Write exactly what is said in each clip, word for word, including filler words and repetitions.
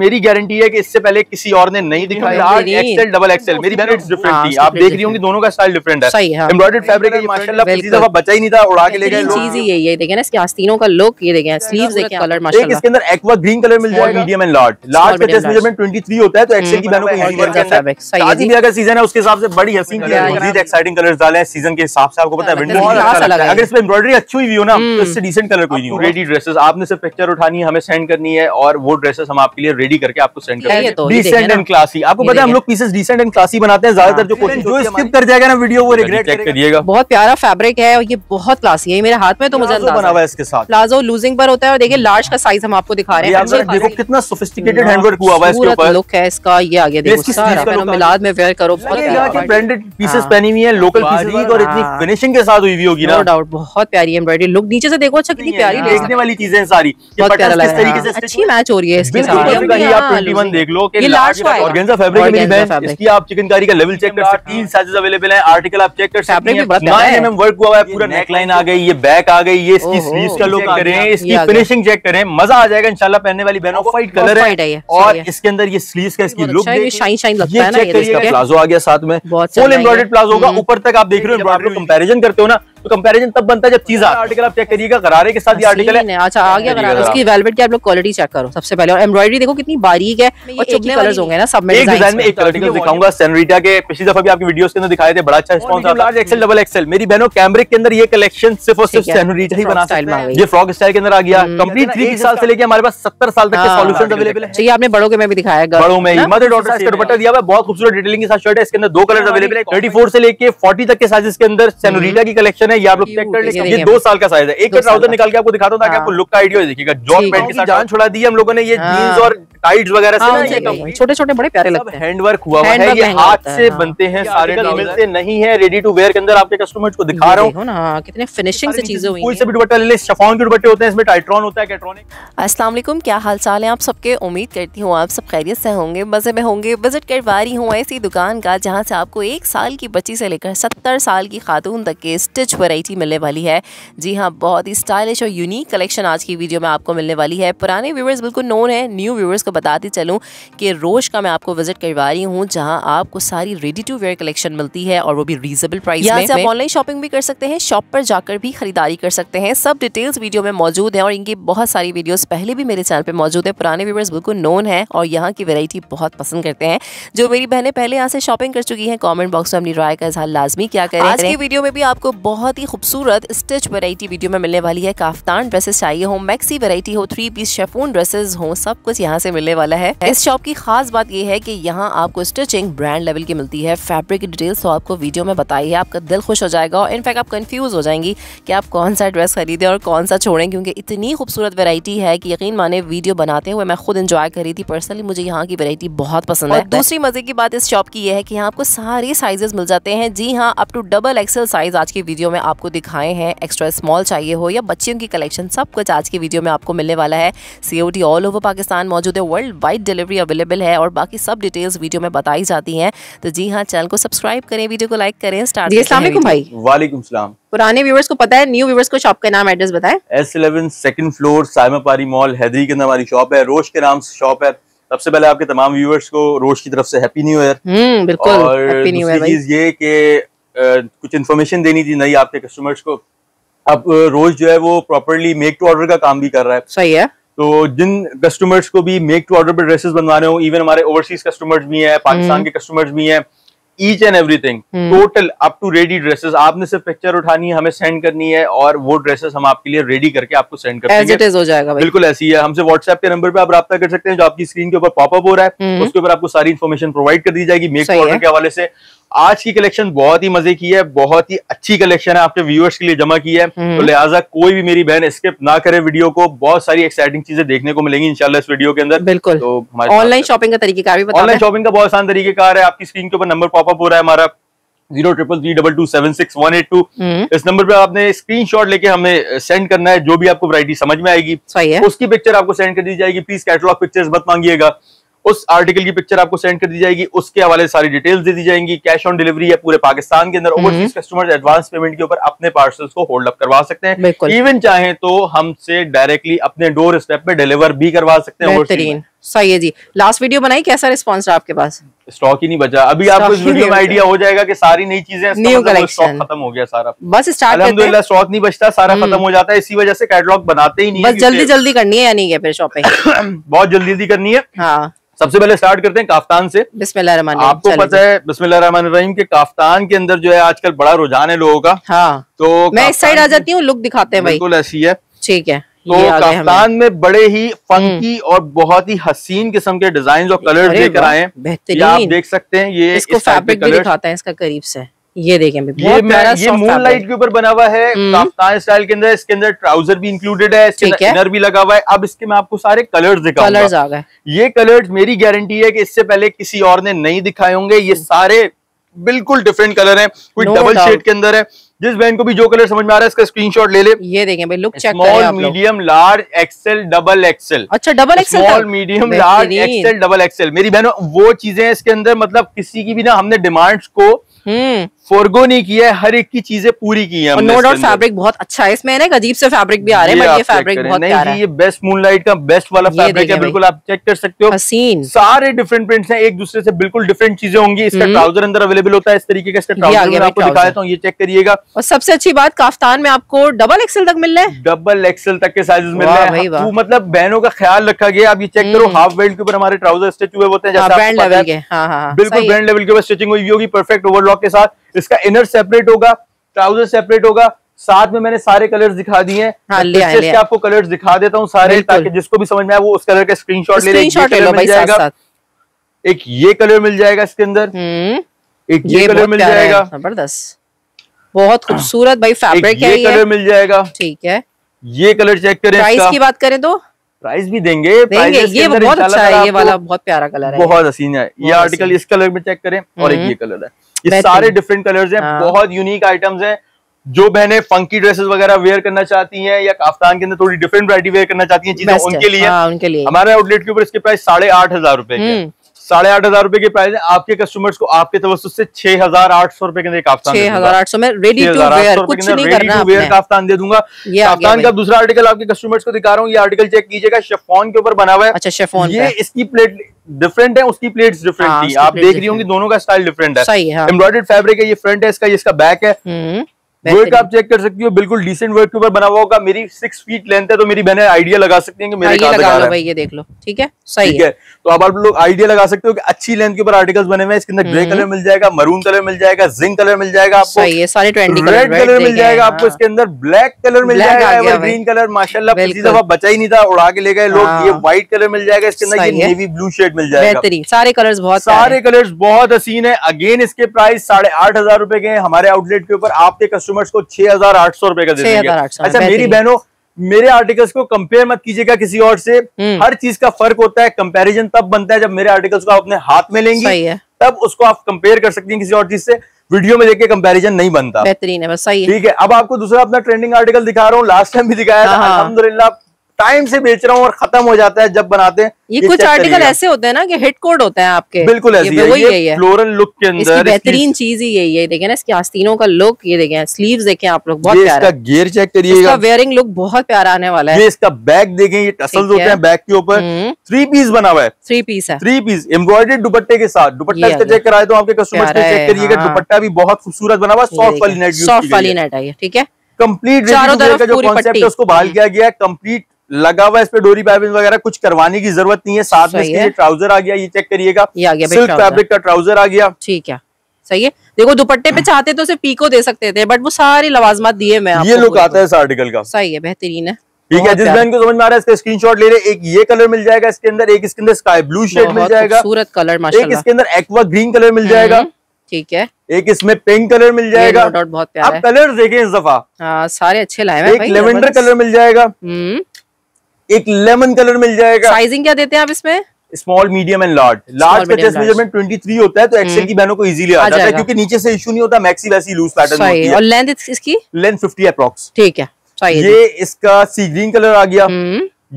मेरी गारंटी है कि इससे पहले किसी और ने नहीं दिखाया। एक्सएल डबल एक्सएल मेरी बहन इट्स डिफरेंट थी, आप देख रही होंगी दोनों का स्टाइल डिफरेंट है। एम्ब्रॉयडर्ड फैब्रिक है माशाल्लाह, किसी दफा बचा ही नहीं था, उड़ा के ले गए लोग। चीज यही है, देखें ना इसके आस्तीनों का लुक, ये देखें स्लीव्स देखें कलर माशाल्लाह। एक इसके अंदर एक्वा ग्रीन कलर मिल जाएगा, मीडियम एंड लार्ज। लार्ज का चेस्ट मेजरमेंट तेईस होता है, तो एक्सएल की बहनों को इजी वर्क करता है। शादी ब्याह का सीजन है, उसके हिसाब से बड़ी हसीन चीजें मजीद एक्साइटिंग कलर्स डाले हैं सीजन के हिसाब से। आपको पता है विंटर में अगर इसमें एम्ब्रॉयडरी अच्छी हुई हो ना, तो इससे डिसेंट कलर कोई नहीं होगा। रेडी ड्रेसेस आपने सिर्फ पिक्चर उठानी है, हमें सेंड करनी है, और वो ड्रेसेस हम आपके लिए रेडी करके आपको सेंड करते हैं। डिसेंट एंड क्लासी, आपको पता है हम लोग पीसेस डिसेंट एंड क्लासी बनाते हैं। ज्यादातर जो जो स्किप कर जाएगा ना वीडियो, वो रिग्रेट करिएगा। बहुत प्यारा फैब्रिक है और ये बहुत क्लासी है। मेरे हाथ में तो मुझे बना हुआ है, इसके साथ प्लाजो लूजिंग पर होता है, और देखिए लार्ज का साइज हम आपको दिखा रहे हैं। देखो कितना सोफिस्टिकेटेड हैंडवर्क हुआ हुआ है इसके ऊपर, लुक है इसका। ये आगे देखो सारा मिलाद में वेयर करो, बहुत ब्रांडेड पीसेस पहनी हुई है, लोकल पीसेस, और इतनी फिनिशिंग के साथ हुई हुई होगी ना, नो डाउट। बहुत प्यारी एम्ब्रॉयडरी, लुक नीचे से देखो, अच्छा कितनी प्यारी देखने वाली चीजें सारी, बहुत प्यारा लग रहा है, अच्छी मैच हो रही है इसके साथ। आप इक्कीस देख लो कि लार्ज ऑर्गेन्जा फैब्रिक है मेरी बहन, इसकी आप चिकनकारी का लेवल चेक कर सकते हैं। तीन साइजेस अवेलेबल हैं, आर्टिकल आप चेक कर सकते हैं। नौ एम एम वर्क हुआ है, पूरा नेक लाइन आ गई, ये बैक आ गई, ये इसकी स्लीव्स का लुक करें, इसकी फिनिशिंग चेक करें, मजा आ जाएगा इंशाल्लाह पहनने वाली बहनों को। वाइट कलर है और इसके अंदर ये स्लीव्स का इसकी लुक देखिए, शाइन शाइन लगता है ना। ये इसका प्लाजो आ गया साथ में, फुल एम्ब्रॉयडर्ड प्लाजो होगा। ऊपर तक आप देख रहे हो, एम्ब्रॉयडरी कंपैरिजन करते हो ना, तो कंपैरिजन तब बनता है जब चीज आर्टिकल आप चेक करिएगा, गरारे के साथ ये आर्टिकल है। अच्छा आ गया गरारा, उसकी वेलवेट की आप लोग क्वालिटी चेक करो सबसे पहले, और एम्ब्रॉयडरी देखो कितनी बारीक है, और चुभने कलर्स होंगे ना सब में। एक डिजाइन में एक आर्टिकल दिखाऊंगा सेनरिटा के, पिछली दफा भी आपकी वीडियोस के अंदर दिखाए थे, बड़ा अच्छा रिस्पांस आता है। लार्ज एक्सेल डबल एक्सेल मेरी बहनों कैमरिक के अंदर ये कलेक्शन सिर्फ और सिर्फ सेनरिटा ही बना सकता है। ये फ्रॉक स्टाइल के अंदर आ गया, कंप्लीट तीस साल से लेके हमारे पास सत्तर साल तक के सॉल्यूशंस अवेलेबल है। ये आपने बड़ों के में भी दिखाया, बड़ों में ही मदर डॉटर साइज का दुपट्टा दिया हुआ है, बहुत खूबसूरत डिटेलिंग के साथ शर्ट है। इसके अंदर दो कलर्स अवेलेबल है, चौंतीस से लेके चालीस तक के साइजेस के अंदर सेनरिटा की कलेक्शन है। ये आप लोग चेक कर लेंगे, ये दो साल का साइज है। एक ट्राउजर निकाल के आपको दिखाता हूं ताकि आपको लुक का आइडिया देखिएगा। जॉर्ज पैंट की जान छुड़ा दी है हम लोगों ने, ये जींस और टाइट्स वगैरह से छोटे छोटे बड़े प्यारे लगते हैं, हैंडवर्क हुआ है, ये हाथ से बनते हैं सारे, मिलते नहीं है। रेडी टू वेयर के अंदर आपके कस्टमर्स को दिखा रहा हूँ ना, कितने फिनिशिंग से चीजें हुई हैं। कोई से भी दुपट्टा ले ले, शिफॉन के दुपट्टे होते हैं, इसमें टाइट्रॉन होता है, कैट्रॉनिक। अस्सलाम वालेकुम, क्या हाल चाल है आप सबके? उम्मीद करती हूँ आप सब खैरियत से होंगे, मजे में होंगे। विजिट करवा रही हूँ ऐसी दुकान का जहाँ से आपको एक साल की बच्ची से लेकर सत्तर साल की खातून तक के स्टिच वैरायटी मिलने वाली है। जी हाँ, बहुत ही स्टाइलिश और यूनिक कलेक्शन आज की वीडियो में आपको मिलने वाली है। पुराने व्यूवर्स बिल्कुल नोन है, न्यू व्यूवर्स को बताती चलूँ कि रोज का मैं आपको विजिट करवा रही हूँ जहाँ आपको सारी रेडी टू वेयर कलेक्शन मिलती है, और वो भी रीजनेबल प्राइस में। आप ऑनलाइन शॉपिंग भी कर सकते हैं, शॉप पर जाकर भी खरीदारी कर सकते हैं। सब डिटेल्स वीडियो में मौजूद है, और इनकी बहुत सारी वीडियोस पहले भी मेरे चैनल पे मौजूद है। पुराने व्यूवर्स बिल्कुल नोन है और यहाँ की वैरायटी बहुत पसंद करते हैं। जो मेरी बहनें पहले यहाँ से शॉपिंग कर चुकी हैं, कमेंट बॉक्स में अपनी राय का इजहार लाजमी किया करें। आज की वीडियो में भी आपको बहुत ही खूबसूरत स्टिच वैरायटी वीडियो में मिलने वाली है। काफ्तान ड्रेसेस चाहिए हो, मैक्सी वैरायटी हो, थ्री पीस शिफॉन ड्रेसेस हो, सब कुछ यहाँ से मिलने वाला है। इस शॉप की खास बात यह है कि यहाँ आपको स्टिचिंग ब्रांड लेवल की मिलती है। फैब्रिक की डिटेल्स तो आपको वीडियो में बताई है, आपका दिल खुश हो जाएगा, और इनफैक्ट आप कंफ्यूज हो जाएंगी कि आप कौन सा ड्रेस खरीदें और कौन सा छोड़ें, क्योंकि इतनी खूबसूरत वैरायटी है कि यकीन माने वीडियो बनाते हुए मैं खुद एंजॉय कर रही थी। पर्सनली मुझे यहाँ की वैरायटी बहुत पसंद है। दूसरी मजे की बात इस शॉप की यह है कि यहाँ आपको सारे साइजेस मिल जाते हैं। जी हाँ, up to double XL size आज की वीडियो में आपको दिखाए हैं। एक्स्ट्रा स्मॉल चाहिए हो या बच्चियों की कलेक्शन, सब कुछ आज की वीडियो में आपको मिलने वाला है। सीओडी ऑल ओवर पाकिस्तान मौजूद है, वर्ल्ड वाइड डिलीवरी अवेलेबल है, और बाकी सब डिटेल्स वीडियो में बताई जाती हैं। तो जी हाँ, चैनल को सब्सक्राइब करें, वीडियो को लाइक करें, स्टार्ट। अस्सलाम वालेकुम भाई। वालेकुम सलाम। पुराने व्यूवर्स को पता है, न्यू व्यूवर्स को शॉप का नाम एड्रेस बताएं। एस इलेवन सेकंड फ्लोर साइमापारी मॉल हैदरी के अंदर हमारी शॉप है, रोश के नाम से शॉप है। सबसे पहले आपके तमाम व्यूवर्स को रोश की तरफ से हैप्पी न्यू ईयर। हम्म, बिल्कुल हैप्पी न्यू ईयर। चीज ये कि कुछ इन्फॉर्मेशन देनी थी नई आपके कस्टमर्स को। अब रोज जो है वो प्रॉपर्ली मेक टू ऑर्डर का काम भी कर रहा है। सही है। तो जिन कस्टमर्स को भी मेक टू ऑर्डर पर ड्रेसेस बनवाने हो, इवन हमारे ओवरसीज कस्टमर्स भी हैं, पाकिस्तान के कस्टमर्स भी हैं, each and everything total up to ready dresses. आपने सिर्फ पिक्चर उठानी है, हमें सेंड करनी है, और वो ड्रेसेस हम आपके लिए रेडी करके आपको सेंड कर देंगे। एज इट इज हो जाएगा भाई। बिल्कुल ऐसी है। हमसे व्हाट्सएप के नंबर पे आप रब्ता कर सकते हैं, जो आपकी स्क्रीन के ऊपर पॉपअप हो रहा है, उसके ऊपर आपको सारी इन्फॉर्मेशन प्रोवाइड कर दी जाएगी मेक टू ऑर्डर के हवाले से। आज की कलेक्शन बहुत ही मजे की है, बहुत ही अच्छी कलेक्शन है आपके व्यूअर्स के लिए जमा की है, तो लिहाजा कोई भी मेरी बहन स्किप ना करे वीडियो को। बहुत सारी एक्साइटिंग चीजें देखने को मिलेंगी इंशाल्लाह इस वीडियो के अंदर। बिल्कुल। तो ऑनलाइन शॉपिंग का तरीकेकार भी बताना है। ऑनलाइन शॉपिंग का बहुत आसान तरीकेकार है। आपकी स्क्रीन के ऊपर नंबर पॉपअप हो रहा है हमारा zero triple three double two seven six one eight two. इस नंबर पे आपने स्क्रीनशॉट लेके हमें सेंड करना है, जो भी आपको वैरायटी समझ में आएगी उसकी पिक्चर आपको सेंड कर दी जाएगी। प्लीज कैटलॉग पिक्चर्स मत मांगिएगा, उस आर्टिकल की पिक्चर आपको सेंड कर दी जाएगी, उसके हवाले सारी डिटेल्स दे दी जाएंगी। कैश ऑन डिलीवरी है पूरे पाकिस्तान के अंदर। ओवरसीज कस्टमर्स एडवांस पेमेंट के ऊपर अपने पार्सल्स को होल्ड अप करवा सकते हैं, इवन चाहे तो हमसे डायरेक्टली अपने डोर स्टेप पे डिलीवर भी करवा सकते हैं। सही है जी। लास्ट वीडियो बनाई, कैसा रिस्पांस रहा आपके पास? स्टॉक ही नहीं बचा। अभी आपको इस वीडियो में आइडिया हो जाएगा कि सारी नई चीजें, न्यू कलेक्शन खत्म हो गया सारा, बस स्टार्ट अल्हम्दुलिल्लाह स्टॉक नहीं बचता, सारा खत्म हो जाता है। इसी वजह से कैटलॉग बनाते ही नहीं, बस जल्दी जल्दी करनी है, यानी फिर शॉपिंग बहुत जल्दी जल्दी करनी है। हाँ, सबसे पहले स्टार्ट करते हैं काफ्तान से। बिस्मिल्लाह रहमान रहीम। आपको पता है बिस्मिल्लाह रहमान रहीम के काफ्तान के अंदर जो है आजकल बड़ा रुझान है लोगों का। हाँ, तो मैं इस साइड आ जाती हूँ, लुक दिखाते हैं भाई, बिल्कुल ऐसी है। ठीक है, तो काफ्तान में बड़े ही फंकी और बहुत ही हसीन किस्म के डिजाइन और कलर लेकर आए हैं। आप देख सकते हैं ये इसको फैब्रिक भी दिखाता है इसका करीब से, ये देखें ये मून लाइट के ऊपर बना हुआ है काफ्तान स्टाइल के अंदर। इसके अंदर ट्राउजर भी इंक्लूडेड है, इनर भी लगा हुआ है। अब इसके मैं आपको सारे कलर्स दिखाऊंगा, कलर्स आ गए। ये कलर्स मेरी गारंटी है कि इससे पहले किसी और ने नहीं दिखाए होंगे। ये सारे बिल्कुल डिफरेंट कलर हैं, कोई डबल शेड के अंदर है। जिस बहन को भी जो कलर समझ में आ रहा है इसका स्क्रीनशॉट ले ले। ये देखें भाई, लुक चेक करें आप लोग। Small, medium, large, XL, double XL. अच्छा, double XL, small, medium, large, XL, double XL. मेरी बहनों वो चीजें इसके अंदर, मतलब किसी की भी ना हमने डिमांड्स को फोरगो नहीं किया है, हर एक की चीजें पूरी की है। नो डाउट फैब्रिक बहुत अच्छा है इसमें, ना एक अजीब से फैब्रिक भी आ रहे हैं, बट ये फैब्रिक बहुत प्यारा है। ये बेस्ट मूनलाइट का बेस्ट वाला फैब्रिक है, बिल्कुल आप चेक कर सकते हो। हसीन, सारे डिफरेंट प्रिंट्स हैं, एक दूसरे से बिल्कुल डिफरेंट चीजें होंगी। इसका ट्राउजर अंदर अवेलेबल होता है इस तरीके का। इसका ट्राउजर आपको दिखा देता हूँ, ये चेक करिएगा। और सबसे अच्छी बात, काफ्तान में आपको डबल एक्सएल तक मिल रहा है, डबल एक्सएल तक के साइजेस मिल रहे हैं। मतलब बहनों का ख्याल रखा गया। आप ये चेक करो, हाफ बेल्ट के ऊपर हमारे ट्राउजर स्टिच हुए होते हैं, बिल्कुल ब्रांड लेवल के ऊपर स्टिचिंग हुई होगी, परफेक्ट ओवरलॉक के साथ। इसका इनर सेपरेट होगा, ट्राउजर सेपरेट होगा। साथ में मैंने सारे कलर्स दिखा दिए हैं। हाँ, तो आपको कलर्स दिखा देता हूँ सारे, ताकि जिसको भी समझ में आए वो उस कलर का स्क्रीनशॉट ले ले। एक ये कलर मिल जाएगा इसके अंदर, एक ये कलर मिल जाएगा, जबरदस्त, बहुत खूबसूरत भाई फैब्रिक है। ये कलर मिल जाएगा, ठीक है। ये कलर चेक करें। प्राइस की बात करें तो प्राइस भी देंगे, देंगे। ये बहुत अच्छा है, ये वाला बहुत प्यारा कलर है, बहुत हसीन है ये आर्टिकल। इस कलर में चेक करें, और एक ये कलर है। ये सारे डिफरेंट कलर्स हैं, बहुत यूनिक आइटम्स हैं। जो बहनें फंकी ड्रेसेस वगैरह वेयर करना चाहती हैं, या काफ्तान के अंदर थोड़ी डिफरेंट वैरायटी वेयर करना चाहती हैं चीजें, उनके लिए उनके लिए हमारे आउटलेट के ऊपर इसके प्राइस साढ़े आठ हजार रुपए के साढ़े आठ हजार रुपए के प्राइस है। आपके कस्टमर्स को आपके तवज्जुह से छह हजार आठ सौ रुपए के अंदर काफ्तान छह हजार आठ सौ में रेडी टू वेयर, कुछ नहीं करना, रेडी टू वेयर काफ्तान दे दूंगा। काफ्तान का दूसरा आर्टिकल आपके कस्टमर्स को दिखा रहा हूँ। ये आर्टिकल चेक कीजिएगा, शिफॉन के ऊपर बना हुआ है। अच्छा, शिफॉन, ये इसकी प्लेट डिफरेंट है, उसकी प्लेट्स डिफरेंट थी, आप देख रही होंगी, दोनों का स्टाइल डिफरेंट है। एम्ब्रॉयडर्ड फैब्रिक है, ये फ्रंट है इसका, ये इसका बैक है। वर्क आप चेक कर सकती हो, बिल्कुल डिसेंट वर्क के ऊपर बना हुआ होगा। मेरी सिक्स फीट लेंथ है, तो मेरी बहनें आइडिया लगा सकती हैं कि मेरे कहाँ तक आ रहा है। ये देख लो, ठीक है, सही है। तो आप आप लोग आइडिया लगा सकते हो कि अच्छी लेंथ के ऊपर आर्टिकल्स बने हुए हैं। इसके अंदर ग्रे कलर मिल जाएगा, मरून कलर मिल जाएगा, जिंक कलर मिल जाएगा आपको, सारे ट्रेंडी कलर, रेड कलर मिल जाएगा आपको, इसके अंदर ब्लैक कलर मिल जाएगा, एवरग्रीन कलर, माशाल्लाह पिछली दफा बचा ही नहीं था, उड़ा के ले गए लोग। ये व्हाइट कलर मिल जाएगा, इसके अंदर ये नेवी ब्लू शेड मिल जाएगा। सारे कलर्स बहुत सारे कलर्स बहुत हसीन है। अगेन इसके प्राइस साढ़े आठ हजार रुपए के हमारे आउटलेट के ऊपर, आपके कस्टमर को छह हजार आठ सौ रुपए का दे देंगे। अच्छा मेरी बहनों, मेरे आर्टिकल्स को कंपेयर मत कीजिएगा किसी और से, हर चीज का फर्क होता है। कंपैरिजन तब बनता है जब मेरे आर्टिकल्स को आप अपने हाथ में लेंगे, तब उसको आप कंपेयर कर सकती हैं किसी और चीज से। वीडियो में देख के कंपैरिजन नहीं बनता। बेहतरीन है, बस सही है। ठीक है, अब आपको दूसरा अपना ट्रेंडिंग आर्टिकल दिखा रहा हूँ। लास्ट टाइम भी दिखाया था, अल्हम्दुलिल्लाह टाइम से बेच रहा हूँ और खत्म हो जाता है जब बनाते हैं। ये, ये कुछ आर्टिकल ऐसे होते हैं ना कि हिट कोड होता है आपके, बिल्कुल ऐसी है। ये, ये फ्लोरल लुक के अंदर बेहतरीन चीज ही यही है। देखें ना इसके आस्तीनों का लुक, ये देखें स्लीव्स, देखें आप लोग, बहुत प्यारा। इसका गियर चेक करिएगा, इसका वेयरिंग लुक बहुत प्यारा आने वाला है। ये इसका बैग देखें, ये टसल्स होते हैं बैग के ऊपर। थ्री पीस बना हुआ है, थ्री पीस है, थ्री पीस एम्ब्रॉयडर्ड दुपट्टे के साथ। दुपट्टा इसका चेक कराए तो आपके कस्टमर्स को, चेक करिएगा दुपट्टा भी बहुत खूबसूरत बना हुआ, सॉफ्ट वाली नेट, सॉफ्ट वाली नेट है। ठीक है, कंप्लीट चारों तरफ का जो कॉन्सेप्ट है उसको बहाल किया गया है, कंप्लीट लगा हुआ। इस पे डोरी पाइपिंग वगैरह कुछ करवाने की जरूरत नहीं है। साथ में इसके ट्राउजर आ गया, ये चेक करिएगा, सिल्क फैब्रिक का ट्राउजर आ गया। ठीक है, सही है। देखो दुपट्टे पे चाहते तो सिर्फ पीको दे सकते थे, बट वो सारे लवाजमात दिए। मैं ये लुक आता है इस आर्टिकल का, सही है, बेहतरीन है। ठीक है, जिस बहन को समझ में आ रहा है इसका स्क्रीनशॉट ले ले। एक ये कलर मिल जाएगा इसके अंदर, एक इसके अंदर स्काई ब्लू शेड मिल जाएगा, खूबसूरत कलर माशाल्लाह। एक इसके अंदर एक्वा ग्रीन कलर मिल जाएगा, ठीक है। एक इसमें पिंक कलर मिल जाएगा, बहुत प्यारा। आप कलर देखें इस दफा, सारे अच्छे लाए हैं। एक लेवेंडर कलर मिल जाएगा, एक लेमन कलर मिल जाएगा। साइजिंग क्या देते हैं आप इसमें? Small, medium and large. Large का चेस्ट मेजरमेंट तेईस होता है, तो एक्सेल की बहनों को इजीली आ जाता है, क्योंकि नीचे से इशू नहीं होता। मैक्सी वैसी लूज पैटर्न होती है। और लेंथ इसकी लेंथ पचास अप्रॉक्स, ठीक है, सही है। ये इसका सी ग्रीन कलर आ गया,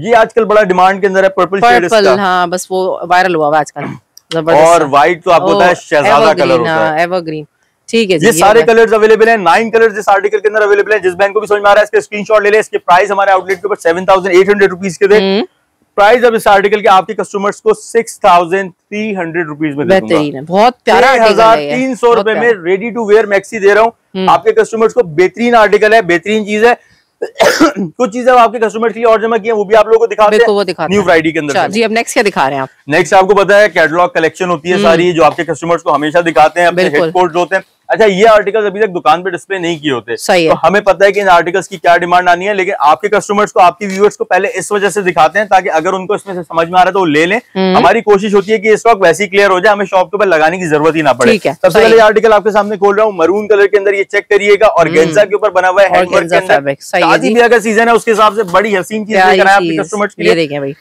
ये आजकल बड़ा डिमांड के अंदर है, पर्पल शेड इसका। हां, बस वो वायरल हुआ है आजकल। और व्हाइट तो आपको पता है शहजादा कलर होता है, एवरग्रीन। ठीक है, ये सारे कलर्स अवेलेबल हैं। नाइन कलर्स इस आर्टिकल के अंदर अवेलेबल हैं। जिस बहन को भी समझ में आ रहा है इसका स्क्रीनशॉट ले ले। इसके प्राइस हमारे आउटलेट के ऊपर seven thousand eight hundred rupees के थे। प्राइस अब इस आर्टिकल के आपके कस्टमर्स को six thousand three hundred rupees में दे दूंगा, बहुत प्यारा हजार तीन सौ रुपए में रेडी टू वेयर मैक्सी दे रहा हूँ आपके कस्टमर्स को। बेहतरीन आर्टिकल है, बेहतरीन चीज है। कुछ चीजें आपके कस्टमर के लिए और जमा किए वो भी आप लोगों को दिखाते हैं, वो दिखाते न्यू फ्राइडे के अंदर जी। अब नेक्स्ट क्या दिखा रहे हैं आप? नेक्स्ट आपको पता है कैटलॉग कलेक्शन होती है सारी, जो आपके कस्टमर्स को हमेशा दिखाते हैं, अपने हेड कोट्स होते हैं। अच्छा, ये आर्टिकल्स अभी तक दुकान पे डिस्प्ले नहीं किए होते, तो हमें पता है कि इन आर्टिकल्स की क्या डिमांड आनी है, लेकिन आपके कस्टमर्स को, आपके व्यूअर्स को पहले इस वजह से दिखाते हैं ताकि अगर उनको इसमें से समझ में आ रहा है तो वो ले लें। हमारी कोशिश होती है कि स्टॉक वैसे ही क्लियर हो जाए, हमें शॉप के ऊपर लगाने की जरूरत ही ना पड़े। सबसे पहले आर्टिकल आपके सामने खोल रहा हूँ, मरून कलर के अंदर, ये चेक करिएगा, और ऑर्गेन्जा के ऊपर बना हुआ है। सीजन है उसके हिसाब से बड़ी हसीन चीज कराए आपके कस्टमर्स के लिए।